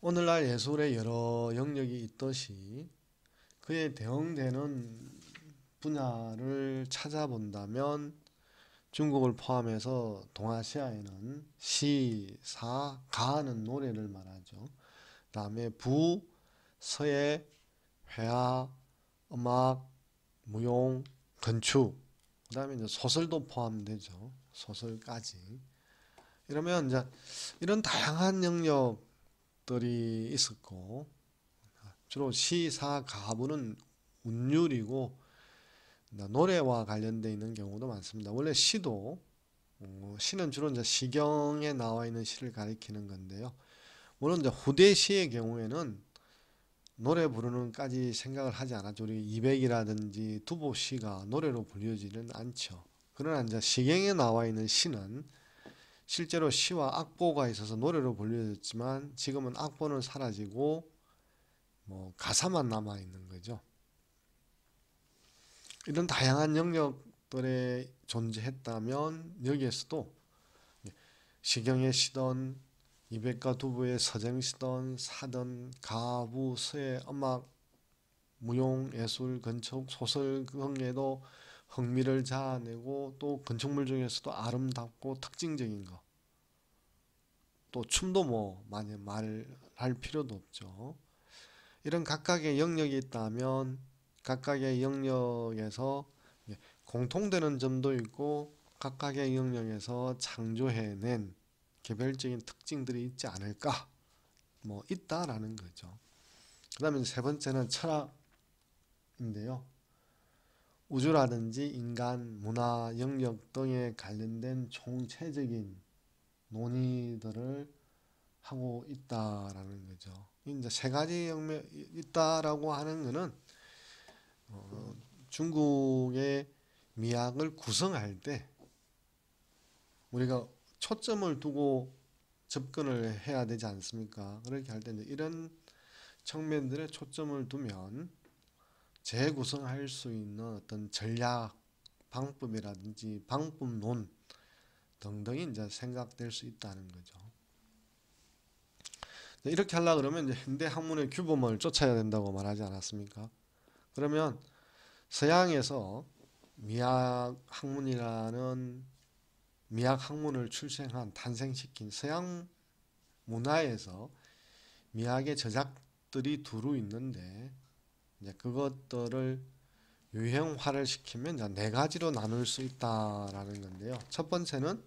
오늘날 예술의 여러 영역이 있듯이 그에 대응되는 분야를 찾아본다면 중국을 포함해서 동아시아에는 시, 사, 가는 노래를 말하죠. 그 다음에 부, 서예, 회화, 음악, 무용, 건축, 그 다음에 이제 소설도 포함되죠. 소설까지. 이러면 이제 이런 다양한 영역들이 있었고, 주로 시사 가부는 운율이고 노래와 관련되어 있는 경우도 많습니다. 원래 시도, 시는 주로 이제 시경에 나와 있는 시를 가리키는 건데요. 물론 이제 후대시의 경우에는 노래 부르는까지 생각을 하지 않았죠. 우리 이백이라든지 두보시가 노래로 불려지는 않죠. 그러나 이제 시경에 나와 있는 시는 실제로 시와 악보가 있어서 노래로 불려졌지만 지금은 악보는 사라지고 가사만 남아 있는 거죠. 이런 다양한 영역들에 존재했다면 여기에서도 시경의 시던, 이백과 두보의 서정시던, 사든, 가부, 서예, 음악, 무용, 예술, 건축, 소설 등에도 흥미를 자아내고, 또 건축물 중에서도 아름답고 특징적인 것, 또 춤도 많이 말할 필요도 없죠. 이런 각각의 영역이 있다면 각각의 영역에서 공통되는 점도 있고 각각의 영역에서 창조해낸 개별적인 특징들이 있지 않을까, 있다라는 거죠. 그 다음에 세 번째는 철학인데요. 우주라든지 인간, 문화, 영역 등에 관련된 총체적인 논의들을 하고 있다라는 거죠. 이제 세 가지 영역 있다라고 하는 거는 중국의 미학을 구성할 때 우리가 초점을 두고 접근을 해야 되지 않습니까? 그렇게 할 때 이런 측면들에 초점을 두면 재구성할 수 있는 어떤 전략, 방법이라든지 방법론 등등이 이제 생각될 수 있다는 거죠. 이렇게 하려고 그러면 이제 현대 학문의 규범을 쫓아야 된다고 말하지 않았습니까? 그러면 서양에서 미학 학문이라는 미학 학문을 출생한, 탄생시킨 서양 문화에서 미학의 저작들이 두루 있는데, 이제 그것들을 유형화를 시키면 이제 네 가지로 나눌 수 있다라는 건데요. 첫 번째는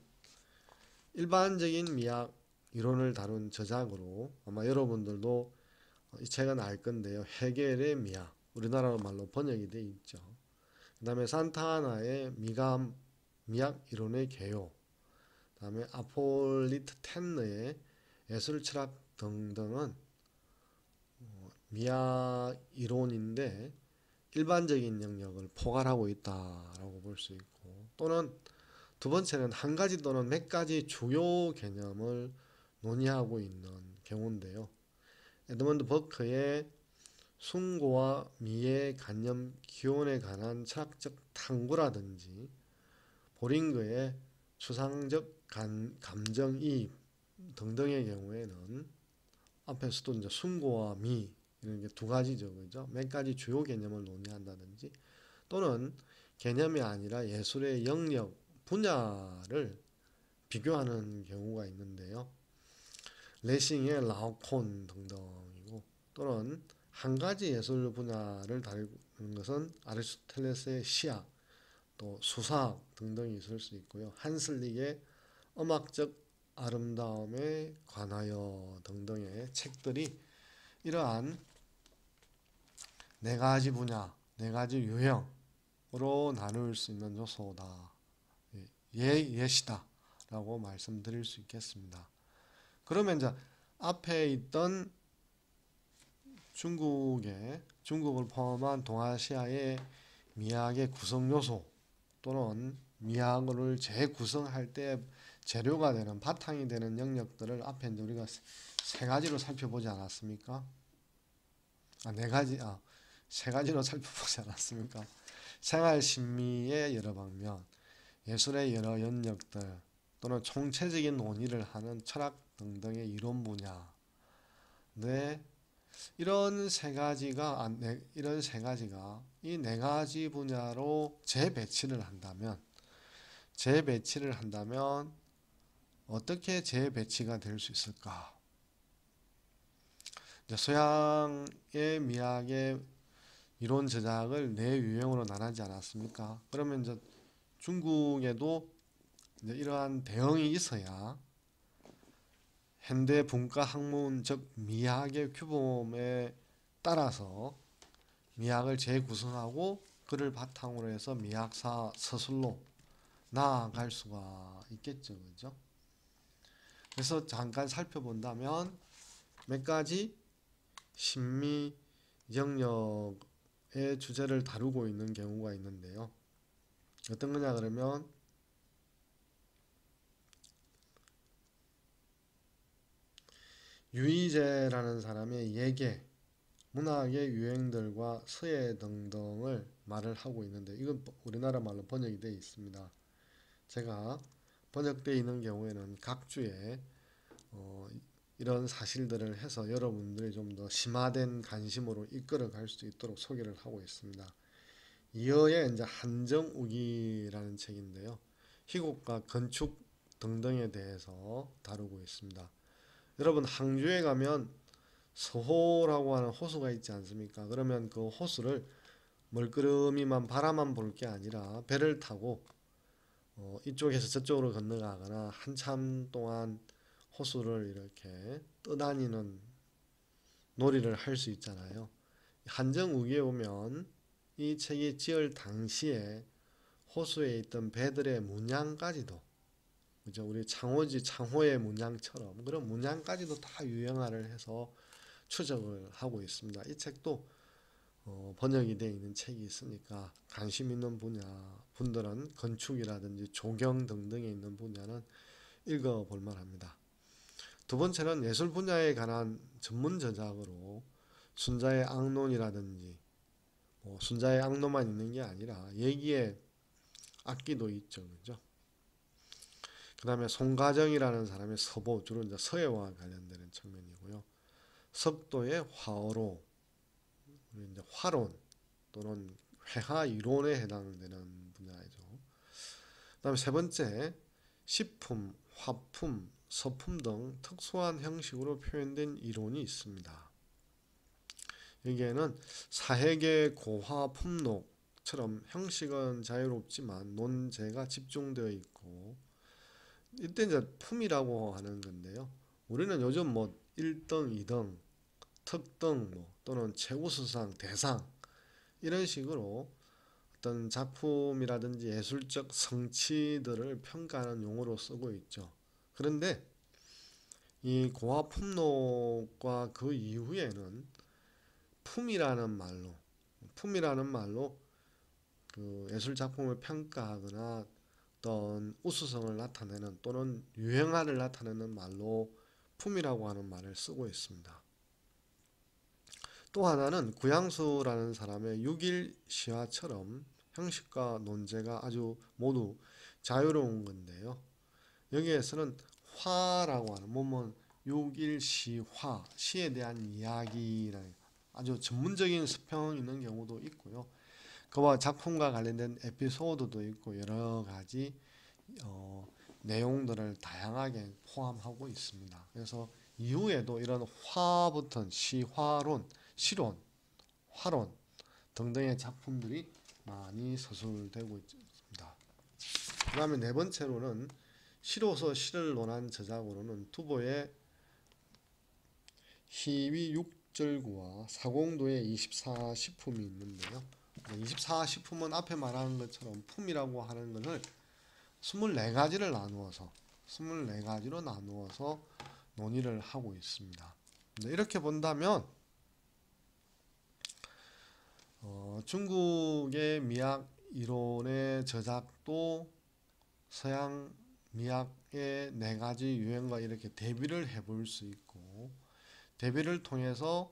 일반적인 미학 이론을 다룬 저작으로, 아마 여러분들도 이 책은 알 건데요. 헤겔의 미학, 우리나라 말로 번역이 돼 있죠. 그 다음에 산타나의 미감 미학 이론의 개요, 그 다음에 아폴리트 텐너의 예술 철학 등등은 미학 이론인데 일반적인 영역을 포괄하고 있다라고 볼 수 있고, 또는 두 번째는 한 가지 또는 몇 가지 주요 개념을 논의하고 있는 경우인데요. 에드먼드 버크의 숭고와 미의 관념 기원에 관한 철학적 탐구라든지, 보링거의 추상적 감정이입 등등의 경우에는 앞에서도 이제 숭고와 미 이런 게 두 가지죠, 그죠? 몇 가지 주요 개념을 논의한다든지, 또는 개념이 아니라 예술의 영역 분야를 비교하는 경우가 있는데요. 레싱의 라오콘 등등이고, 또는 한 가지 예술 분야를 다루는 것은 아리스토텔레스의 시학, 또 수사학 등등이 있을 수 있고요. 한슬릭의 음악적 아름다움에 관하여 등등의 책들이 이러한 네 가지 분야, 네 가지 유형으로 나눌 수 있는 요소다, 예시다 라고 말씀드릴 수 있겠습니다. 그러면 이제 앞에 있던 중국을 포함한 동아시아의 미학의 구성 요소, 또는 미학을 재구성할 때 재료가 되는, 바탕이 되는 영역들을 앞에 이제 우리가 세 가지로 살펴보지 않았습니까? 세 가지로 살펴보지 않았습니까? 생활 심미의 여러 방면, 예술의 여러 영역들, 또는 총체적인 논의를 하는 철학 등등의 이론 분야. 네, 이런 세 가지가 이 네 가지 분야로 재배치를 한다면 어떻게 재배치가 될 수 있을까? 이제 서양의 미학의 이론 저작을 네 유형으로 나누지 않았습니까? 그러면 이제 중국에도 이제 이러한 대응이 있어야 현대 문과 학문, 즉 미학의 규범에 따라서 미학을 재구성하고 그를 바탕으로 해서 미학사 서술로 나아갈 수가 있겠죠. 그죠? 그래서 잠깐 살펴본다면 몇 가지 신미 영역의 주제를 다루고 있는 경우가 있는데요. 어떤 거냐 그러면 유이제라는 사람의 예계, 문학의 유행들과 서예 등등을 말을 하고 있는데, 이건 우리나라 말로 번역이 되어 있습니다. 제가 번역되어 있는 경우에는 각 주에 이런 사실들을 해서 여러분들이 좀 더 심화된 관심으로 이끌어갈 수 있도록 소개를 하고 있습니다. 이어에 이제 한정우기라는 책인데요. 희곡과 건축 등등에 대해서 다루고 있습니다. 여러분, 항주에 가면 서호라고 하는 호수가 있지 않습니까? 그러면 그 호수를 멀끄러미만 바라만 볼 게 아니라 배를 타고 이쪽에서 저쪽으로 건너가거나 한참 동안 호수를 이렇게 떠다니는 놀이를 할 수 있잖아요. 한정우기에 보면 이 책이 지을 당시에 호수에 있던 배들의 문양까지도, 그죠? 우리 창호지 창호의 문양처럼 그런 문양까지도 다 유형화를 해서 추적을 하고 있습니다. 이 책도 번역이 되어 있는 책이 있으니까 관심 있는 분야 분들은 건축이라든지 조경 등등에 있는 분야는 읽어볼 만합니다. 두 번째는 예술 분야에 관한 전문 저작으로 순자의 악론이라든지, 순자의 악론만 있는 게 아니라 예기의 악기도 있죠. 그죠? 그 다음에 송가정이라는 사람의 서보, 주로 이제 서예와 관련되는 측면이고요. 석도의 화어로, 이제 화론 또는 회화 이론에 해당되는 분야이죠. 그 다음에 세 번째, 시품, 화품, 서품 등 특수한 형식으로 표현된 이론이 있습니다. 여기에는 사해계 고화 품록처럼 형식은 자유롭지만 논제가 집중되어 있고, 이때 이제 품이라고 하는 건데요. 우리는 요즘 뭐 1등, 2등, 특등, 또는 최우수상, 대상, 이런 식으로 어떤 작품이라든지 예술적 성취들을 평가하는 용어로 쓰고 있죠. 그런데 이 고화 품록과 그 이후에는 품이라는 말로 그 예술 작품을 평가하거나 어떤 우수성을 나타내는 또는 유행화를 나타내는 말로 품이라고 하는 말을 쓰고 있습니다. 또 하나는 구양수라는 사람의 6일 시화처럼 형식과 논제가 아주 모두 자유로운 건데요. 여기에서는 화라고 하는, 6일 시화, 시에 대한 이야기라는 아주 전문적인 수평이 있는 경우도 있고요. 그와 작품과 관련된 에피소드도 있고 여러 가지 내용들을 다양하게 포함하고 있습니다. 그래서 이후에도 이런 화부터 시화론, 시론, 화론 등등의 작품들이 많이 서술되고 있습니다. 그 다음에 네 번째로는 시로서 시를 논한 저작으로는 두보의 희위 6절구와 사공도의 24시품이 있는데요. 24시품은 앞에 말한 것처럼 품이라고 하는 것을 24가지를 나누어서 24가지로 나누어서 논의를 하고 있습니다. 이렇게 본다면 중국의 미학 이론의 저작도 서양 미학의 4가지 유행과 이렇게 대비를 해볼 수 있고, 대비를 통해서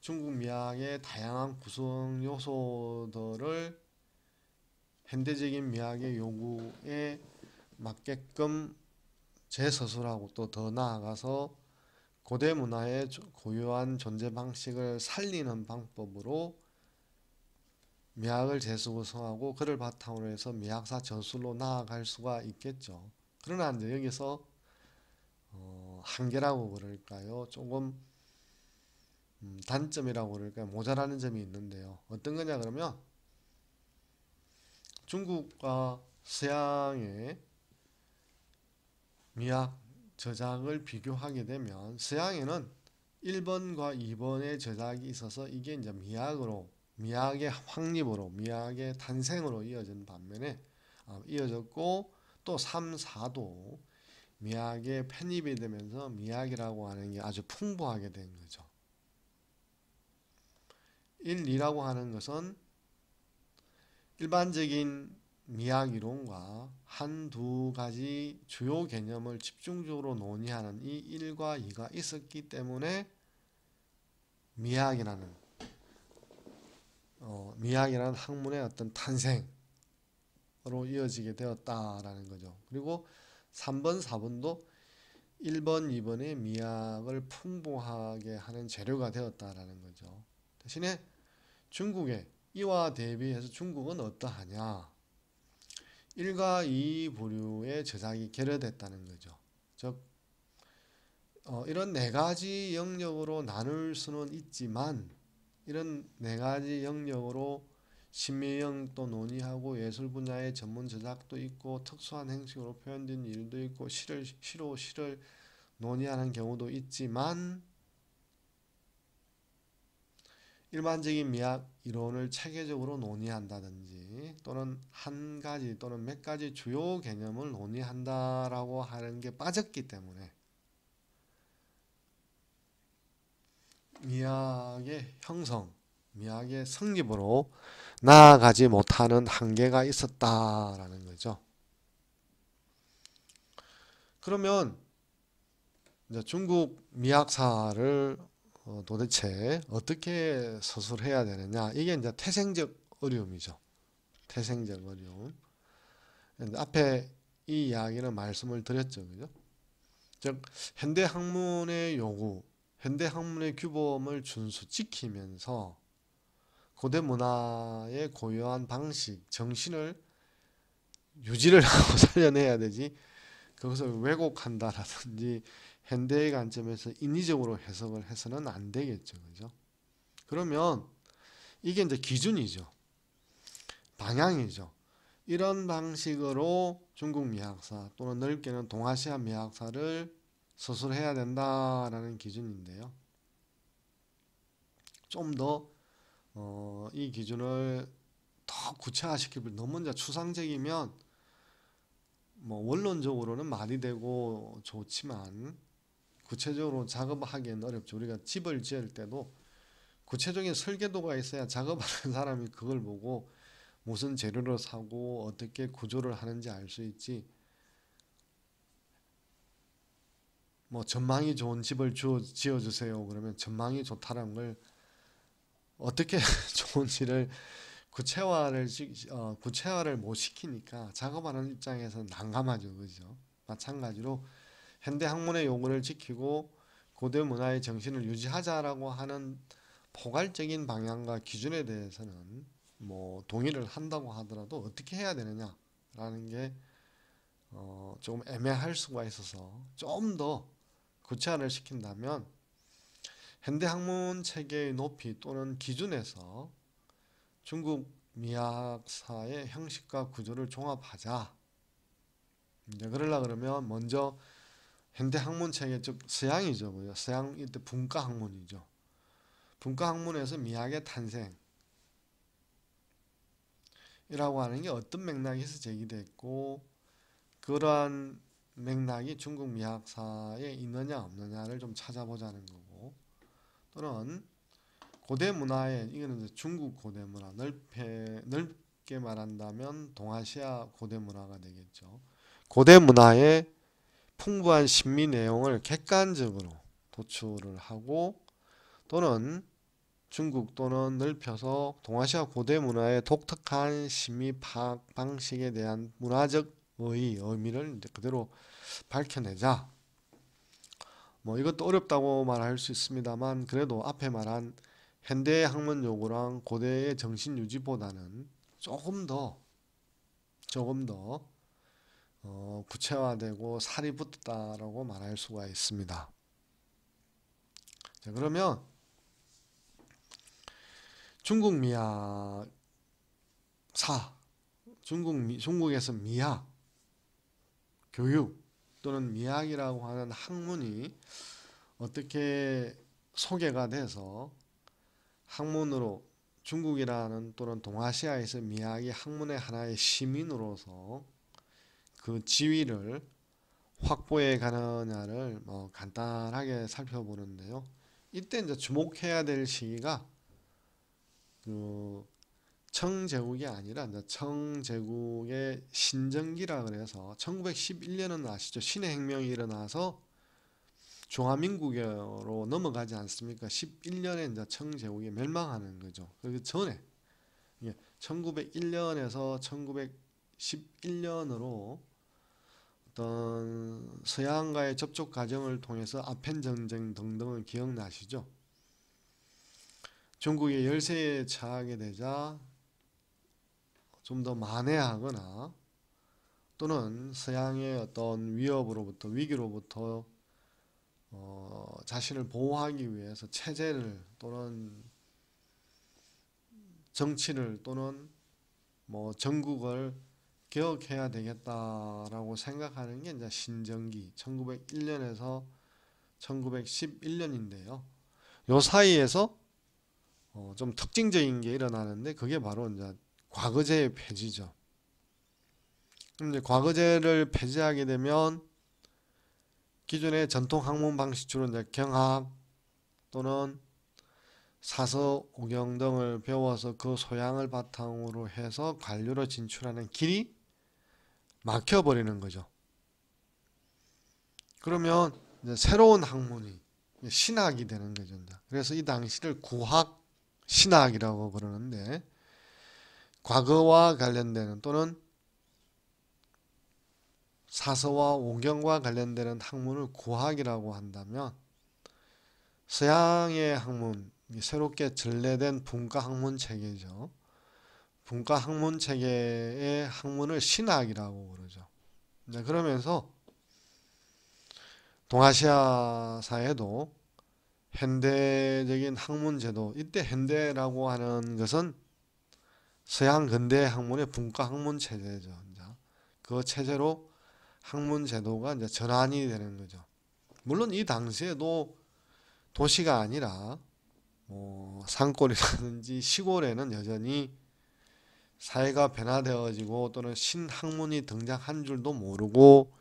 중국 미학의 다양한 구성 요소들을 현대적인 미학의 요구에 맞게끔 재서술하고, 또 더 나아가서 고대 문화의 고유한 존재 방식을 살리는 방법으로 미학을 재구성하고 그를 바탕으로 해서 미학사 저술로 나아갈 수가 있겠죠. 그러나 이제 여기서 한계라고 그럴까요? 조금 단점이라고 그럴까요? 모자라는 점이 있는데요. 어떤 거냐 그러면 중국과 서양의 위학 저작을 비교하게 되면 서양에는 1번과 2번의 저작이 있어서 이게 이제 미학으로, 미학의 확립으로, 미학의 탄생으로 이어진 반면에 이어졌고, 또 3, 4도 미학의 편입이 되면서 미학이라고 하는 게 아주 풍부하게 된 거죠. 1, 2라고 하는 것은 일반적인 미학 이론과 한두 가지 주요 개념을 집중적으로 논의하는 이 1과 2가 있었기 때문에 미학이라는 학문의 어떤 탄생으로 이어지게 되었다라는 거죠. 그리고 3번, 4번도 1번, 2번의 미학을 풍부하게 하는 재료가 되었다라는 거죠. 대신에 중국의 이와 대비해서 중국은 어떠하냐? 1과 2 부류의 저작이 결여됐다는 거죠. 즉, 이런 네 가지 영역으로 나눌 수는 있지만, 이런 네 가지 영역으로 심미영도 논의하고 예술 분야의 전문 저작도 있고 특수한 형식으로 표현된 일도 있고 시를 논의하는 경우도 있지만, 일반적인 미학 이론을 체계적으로 논의한다든지 또는 한 가지 또는 몇 가지 주요 개념을 논의한다라고 하는 게 빠졌기 때문에 미학의 형성, 미학의 성립으로 나아가지 못하는 한계가 있었다라는 거죠. 그러면 이제 중국 미학사를 도대체 어떻게 서술해야 되느냐, 이게 이제 태생적 어려움이죠. 태생적 어려움. 앞에 이 이야기는 말씀을 드렸죠, 그죠? 즉, 현대 학문의 요구, 현대 학문의 규범을 준수 지키면서 고대 문화의 고유한 방식, 정신을 유지를 하고 살려내야 되지, 그것을 왜곡한다라든지 현대의 관점에서 인위적으로 해석을 해서는 안 되겠죠, 그죠? 그러면 이게 이제 기준이죠, 방향이죠. 이런 방식으로 중국 미학사 또는 넓게는 동아시아 미학사를 서술해야 된다라는 기준인데요. 좀 더 이 기준을 더 구체화시키면, 너무 이제 추상적이면 뭐 원론적으로는 말이 되고 좋지만 구체적으로 작업하기는 어렵죠. 우리가 집을 지을 때도 구체적인 설계도가 있어야 작업하는 사람이 그걸 보고 무슨 재료를 사고 어떻게 구조를 하는지 알 수 있지, 뭐 전망이 좋은 집을 지어주세요 그러면 전망이 좋다는 걸 어떻게 좋은지를 구체화를 못 시키니까 작업하는 입장에서는 난감하죠, 그죠? 마찬가지로 현대 학문의 요구를 지키고 고대 문화의 정신을 유지하자라고 하는 포괄적인 방향과 기준에 대해서는 뭐 동의를 한다고 하더라도 어떻게 해야 되느냐라는 게 조금 애매할 수가 있어서, 좀 더 구체화를 시킨다면 현대 학문 체계의 높이 또는 기준에서 중국 미학사의 형식과 구조를 종합하자. 이제 그러려 그러면 먼저 현대 학문 체계, 즉 서양이죠. 서양 이때 분과 학문이죠. 분과 학문에서 미학의 탄생이라고 하는 게 어떤 맥락에서 제기됐고, 그러한 맥락이 중국 미학사에 있느냐 없느냐를 좀 찾아보자는 거고, 또는 고대 문화에, 이거는 이제 중국 고대 문화, 넓게 말한다면 동아시아 고대 문화가 되겠죠. 고대 문화의 풍부한 신미 내용을 객관적으로 도출을 하고, 또는 중국 또는 넓혀서 동아시아 고대 문화의 독특한 신미 파악 방식에 대한 문화적 의미를 이제 그대로 밝혀내자. 뭐 이것도 어렵다고 말할 수 있습니다만, 그래도 앞에 말한 현대의 학문 요구랑 고대의 정신 유지보다는 조금 더 구체화되고 살이 붙었다라고 말할 수가 있습니다. 자, 그러면 중국 미학사, 중국에서 미학, 교육, 또는 미학이라고 하는 학문이 어떻게 소개가 돼서 학문으로 중국이라는 또는 동아시아에서 미학이 학문의 하나의 시민으로서 그 지위를 확보해 가느냐를 뭐 간단하게 살펴보는데요. 이때 이제 주목해야 될 시기가 그 청제국이 아니라 이제 청제국의 신정기라 그래서 1911년은 아시죠? 신의 혁명이 일어나서 중화민국으로 넘어가지 않습니까? 11년에 이제 청제국이 멸망하는 거죠. 그 전에 1901년에서 1911년으로 어떤 서양과의 접촉 과정을 통해서 아편전쟁 등등을 기억나시죠? 중국이 열세에 처하게 되자 좀 더 만회하거나 또는 서양의 어떤 위협으로부터 위기로부터 자신을 보호하기 위해서 체제를 또는 정치를 또는 뭐 정국을 개혁해야 되겠다라고 생각하는 게 이제 신정기 1901년에서 1911년인데요. 요 사이에서 좀 특징적인 게 일어나는데 그게 바로 이제 과거제의 폐지죠. 그럼 이제 과거제를 폐지하게 되면 기존의 전통 학문 방식으로 이제 경학 또는 사서, 오경 등을 배워서 그 소양을 바탕으로 해서 관료로 진출하는 길이 막혀버리는 거죠. 그러면 이제 새로운 학문이 신학이 되는 거죠. 그래서 이 당시를 구학 신학이라고 그러는데 과거와 관련되는 또는 사서와 오경과 관련되는 학문을 구학이라고 한다면 서양의 학문, 새롭게 전래된 분과학문체계죠. 분과학문체계의 학문을 신학이라고 그러죠. 그러면서 동아시아사에도 현대적인 학문제도, 이때 현대라고 하는 것은 서양 근대 학문의 분과학문체제죠. 그 체제로 학문제도가 이제 전환이 되는 거죠. 물론 이 당시에도 도시가 아니라 뭐 산골이라든지 시골에는 여전히 사회가 변화되어지고 또는 신학문이 등장한 줄도 모르고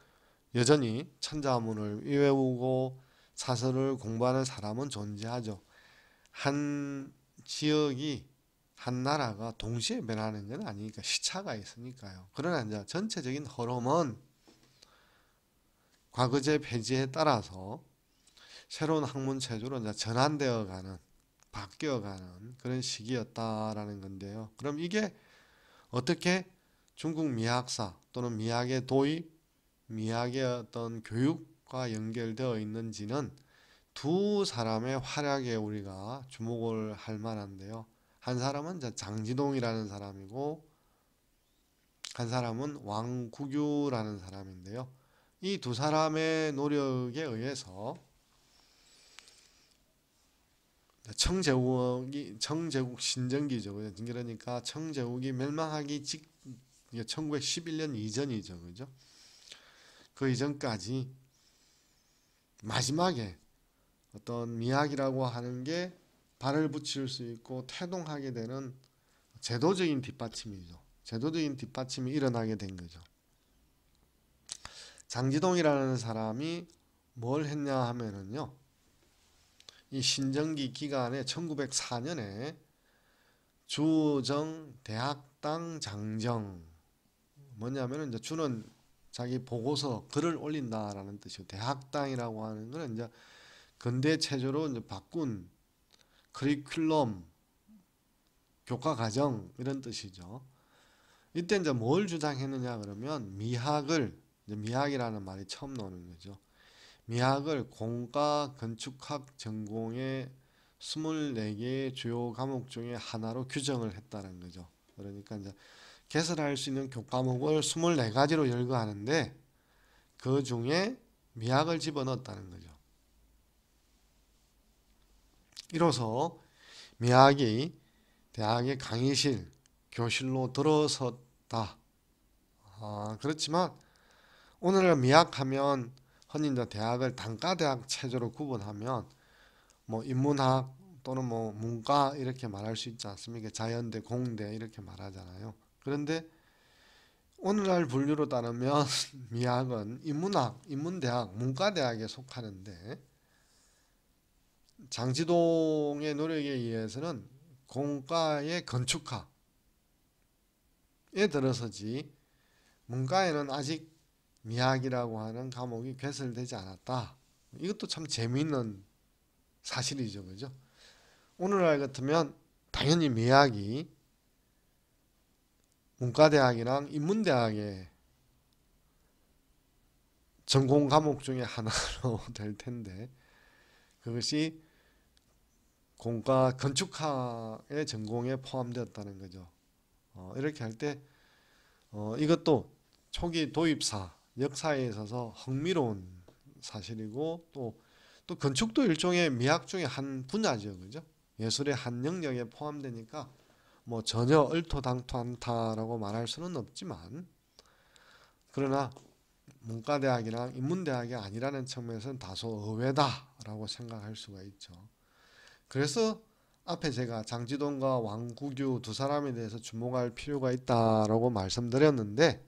여전히 천자문을 외우고 사서를 공부하는 사람은 존재하죠. 한 지역이 한 나라가 동시에 변하는 건 아니니까 시차가 있으니까요. 그러나 이제 전체적인 흐름은 과거제 폐지에 따라서 새로운 학문체제로 이제 전환되어가는, 바뀌어가는 그런 시기였다라는 건데요. 그럼 이게 어떻게 중국 미학사 또는 미학의 도입, 미학의 어떤 교육과 연결되어 있는지는 두 사람의 활약에 우리가 주목을 할 만한데요. 한 사람은 장지동이라는 사람이고 한 사람은 왕국유라는 사람인데요. 이 두 사람의 노력에 의해서 청제국 신정기죠. 그러니까 청제국이 멸망하기 1911년 이전이죠. 그죠? 그 이전까지 마지막에 어떤 미학이라고 하는 게 발을 붙일 수 있고 태동하게 되는 제도적인 뒷받침이죠. 제도적인 뒷받침이 일어나게 된 거죠. 장지동이라는 사람이 뭘 했냐 하면은요, 이 신정기 기간에 1904년에 주정 대학당 장정, 뭐냐면은 이제 주는 자기 보고서 글을 올린다라는 뜻이고, 대학당이라고 하는 거는 이제 근대 체제로 이제 바꾼 커리큘럼, 교과 과정 이런 뜻이죠. 이때 이제 뭘 주장했느냐 그러면 미학을, 미학이라는 말이 처음 나오는 거죠. 미학을 공과 건축학 전공의 24개의 주요 과목 중에 하나로 규정을 했다는 거죠. 그러니까 이제 개설할 수 있는 교과목을 24가지로 열거하는데 그 중에 미학을 집어넣었다는 거죠. 이로써 미학이 대학의 강의실, 교실로 들어섰다. 그렇지만 오늘을 미학하면 흔히 이제 대학을 단과대학 체제로 구분하면 뭐 인문학 또는 뭐 문과 이렇게 말할 수 있지 않습니까? 자연대, 공대 이렇게 말하잖아요. 그런데 오늘날 분류로 따르면 미학은 인문학, 인문대학, 문과대학에 속하는데 장지동의 노력에 의해서는 공과의 건축학에 들어서지 문과에는 아직 미학이라고 하는 과목이 괴설되지 않았다. 이것도 참 재미있는 사실이죠. 그죠? 오늘날 같으면 당연히 미학이 문과대학이랑 인문대학의 전공 과목 중에 하나로 될 텐데 그것이 공과 건축학의 전공에 포함되었다는 거죠. 이렇게 할 때 이것도 초기 도입사 역사에 있어서 흥미로운 사실이고 또 건축도 일종의 미학 중에 한 분야죠. 그죠? 예술의 한 영역에 포함되니까 뭐 전혀 얼토당토않다라고 말할 수는 없지만 그러나 문과대학이랑 인문대학이 아니라는 측면에서는 다소 의외다라고 생각할 수가 있죠. 그래서 앞에 제가 장지동과 왕국유 두 사람에 대해서 주목할 필요가 있다라고 말씀드렸는데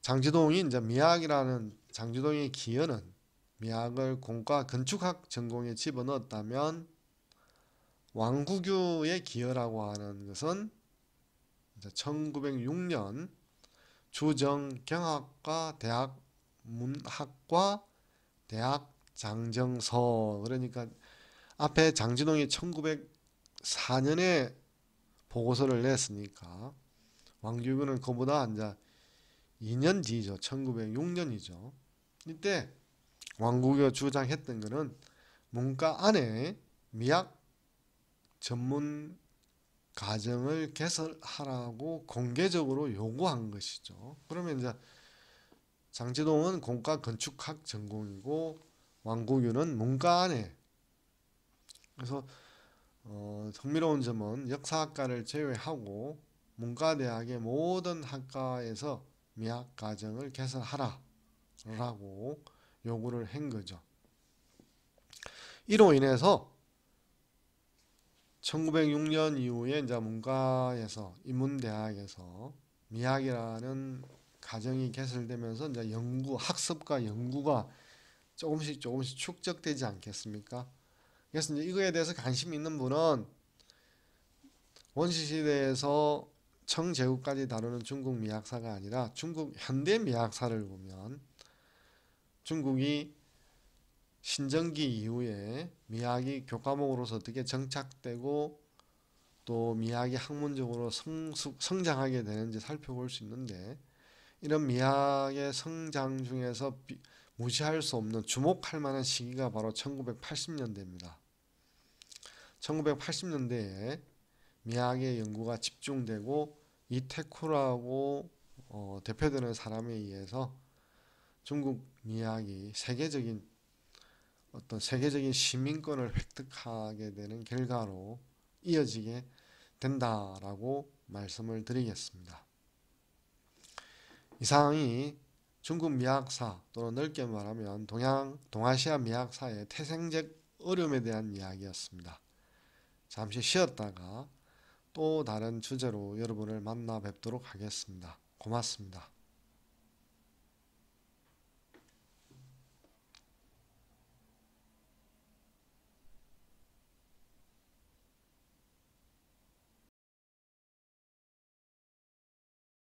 장지동이 이제 미학이라는 장지동의 기여는 미학을 공과 건축학 전공에 집어넣었다면 왕국유의 기여라고 하는 것은 1906년 주정 경학과 대학 문학과 대학 장정서 그러니까 앞에 장지동이 1904년에 보고서를 냈으니까 왕국유는 그보다 이제 2년 뒤죠. 1906년이죠. 이때 왕국유가 주장했던 것은 문과 안에 미학 전문 가정을 개설하라고 공개적으로 요구한 것이죠. 그러면 이제 장지동은 공과 건축학 전공이고 왕국유는 문과 안에 그래서 흥미로운 점은 역사학과를 제외하고 문과대학의 모든 학과에서 미학 가정을 개설하라라고 요구를 한 거죠. 이로 인해서 1906년 이후에 이제 문과에서 인문대학에서 미학이라는 가정이 개설되면서 이제 연구, 학습과 연구가 조금씩 축적되지 않겠습니까? 그래서 이제 이거에 대해서 관심 있는 분은 원시시대에서 청제국까지 다루는 중국 미학사가 아니라 중국 현대 미학사를 보면 중국이 신정기 이후에 미학이 교과목으로서 어떻게 정착되고 또 미학이 학문적으로 성장하게 되는지 살펴볼 수 있는데 이런 미학의 성장 중에서 무시할 수 없는 주목할 만한 시기가 바로 1980년대입니다. 1980년대에 미학의 연구가 집중되고 이 테쿠라고 대표되는 사람에 의해서 중국 미학이 세계적인 시민권을 획득하게 되는 결과로 이어지게 된다라고 말씀을 드리겠습니다. 이상이 중국 미학사 또는 넓게 말하면 동아시아 미학사의 태생적 어려움에 대한 이야기였습니다. 잠시 쉬었다가 또 다른 주제로 여러분을 만나 뵙도록 하겠습니다. 고맙습니다.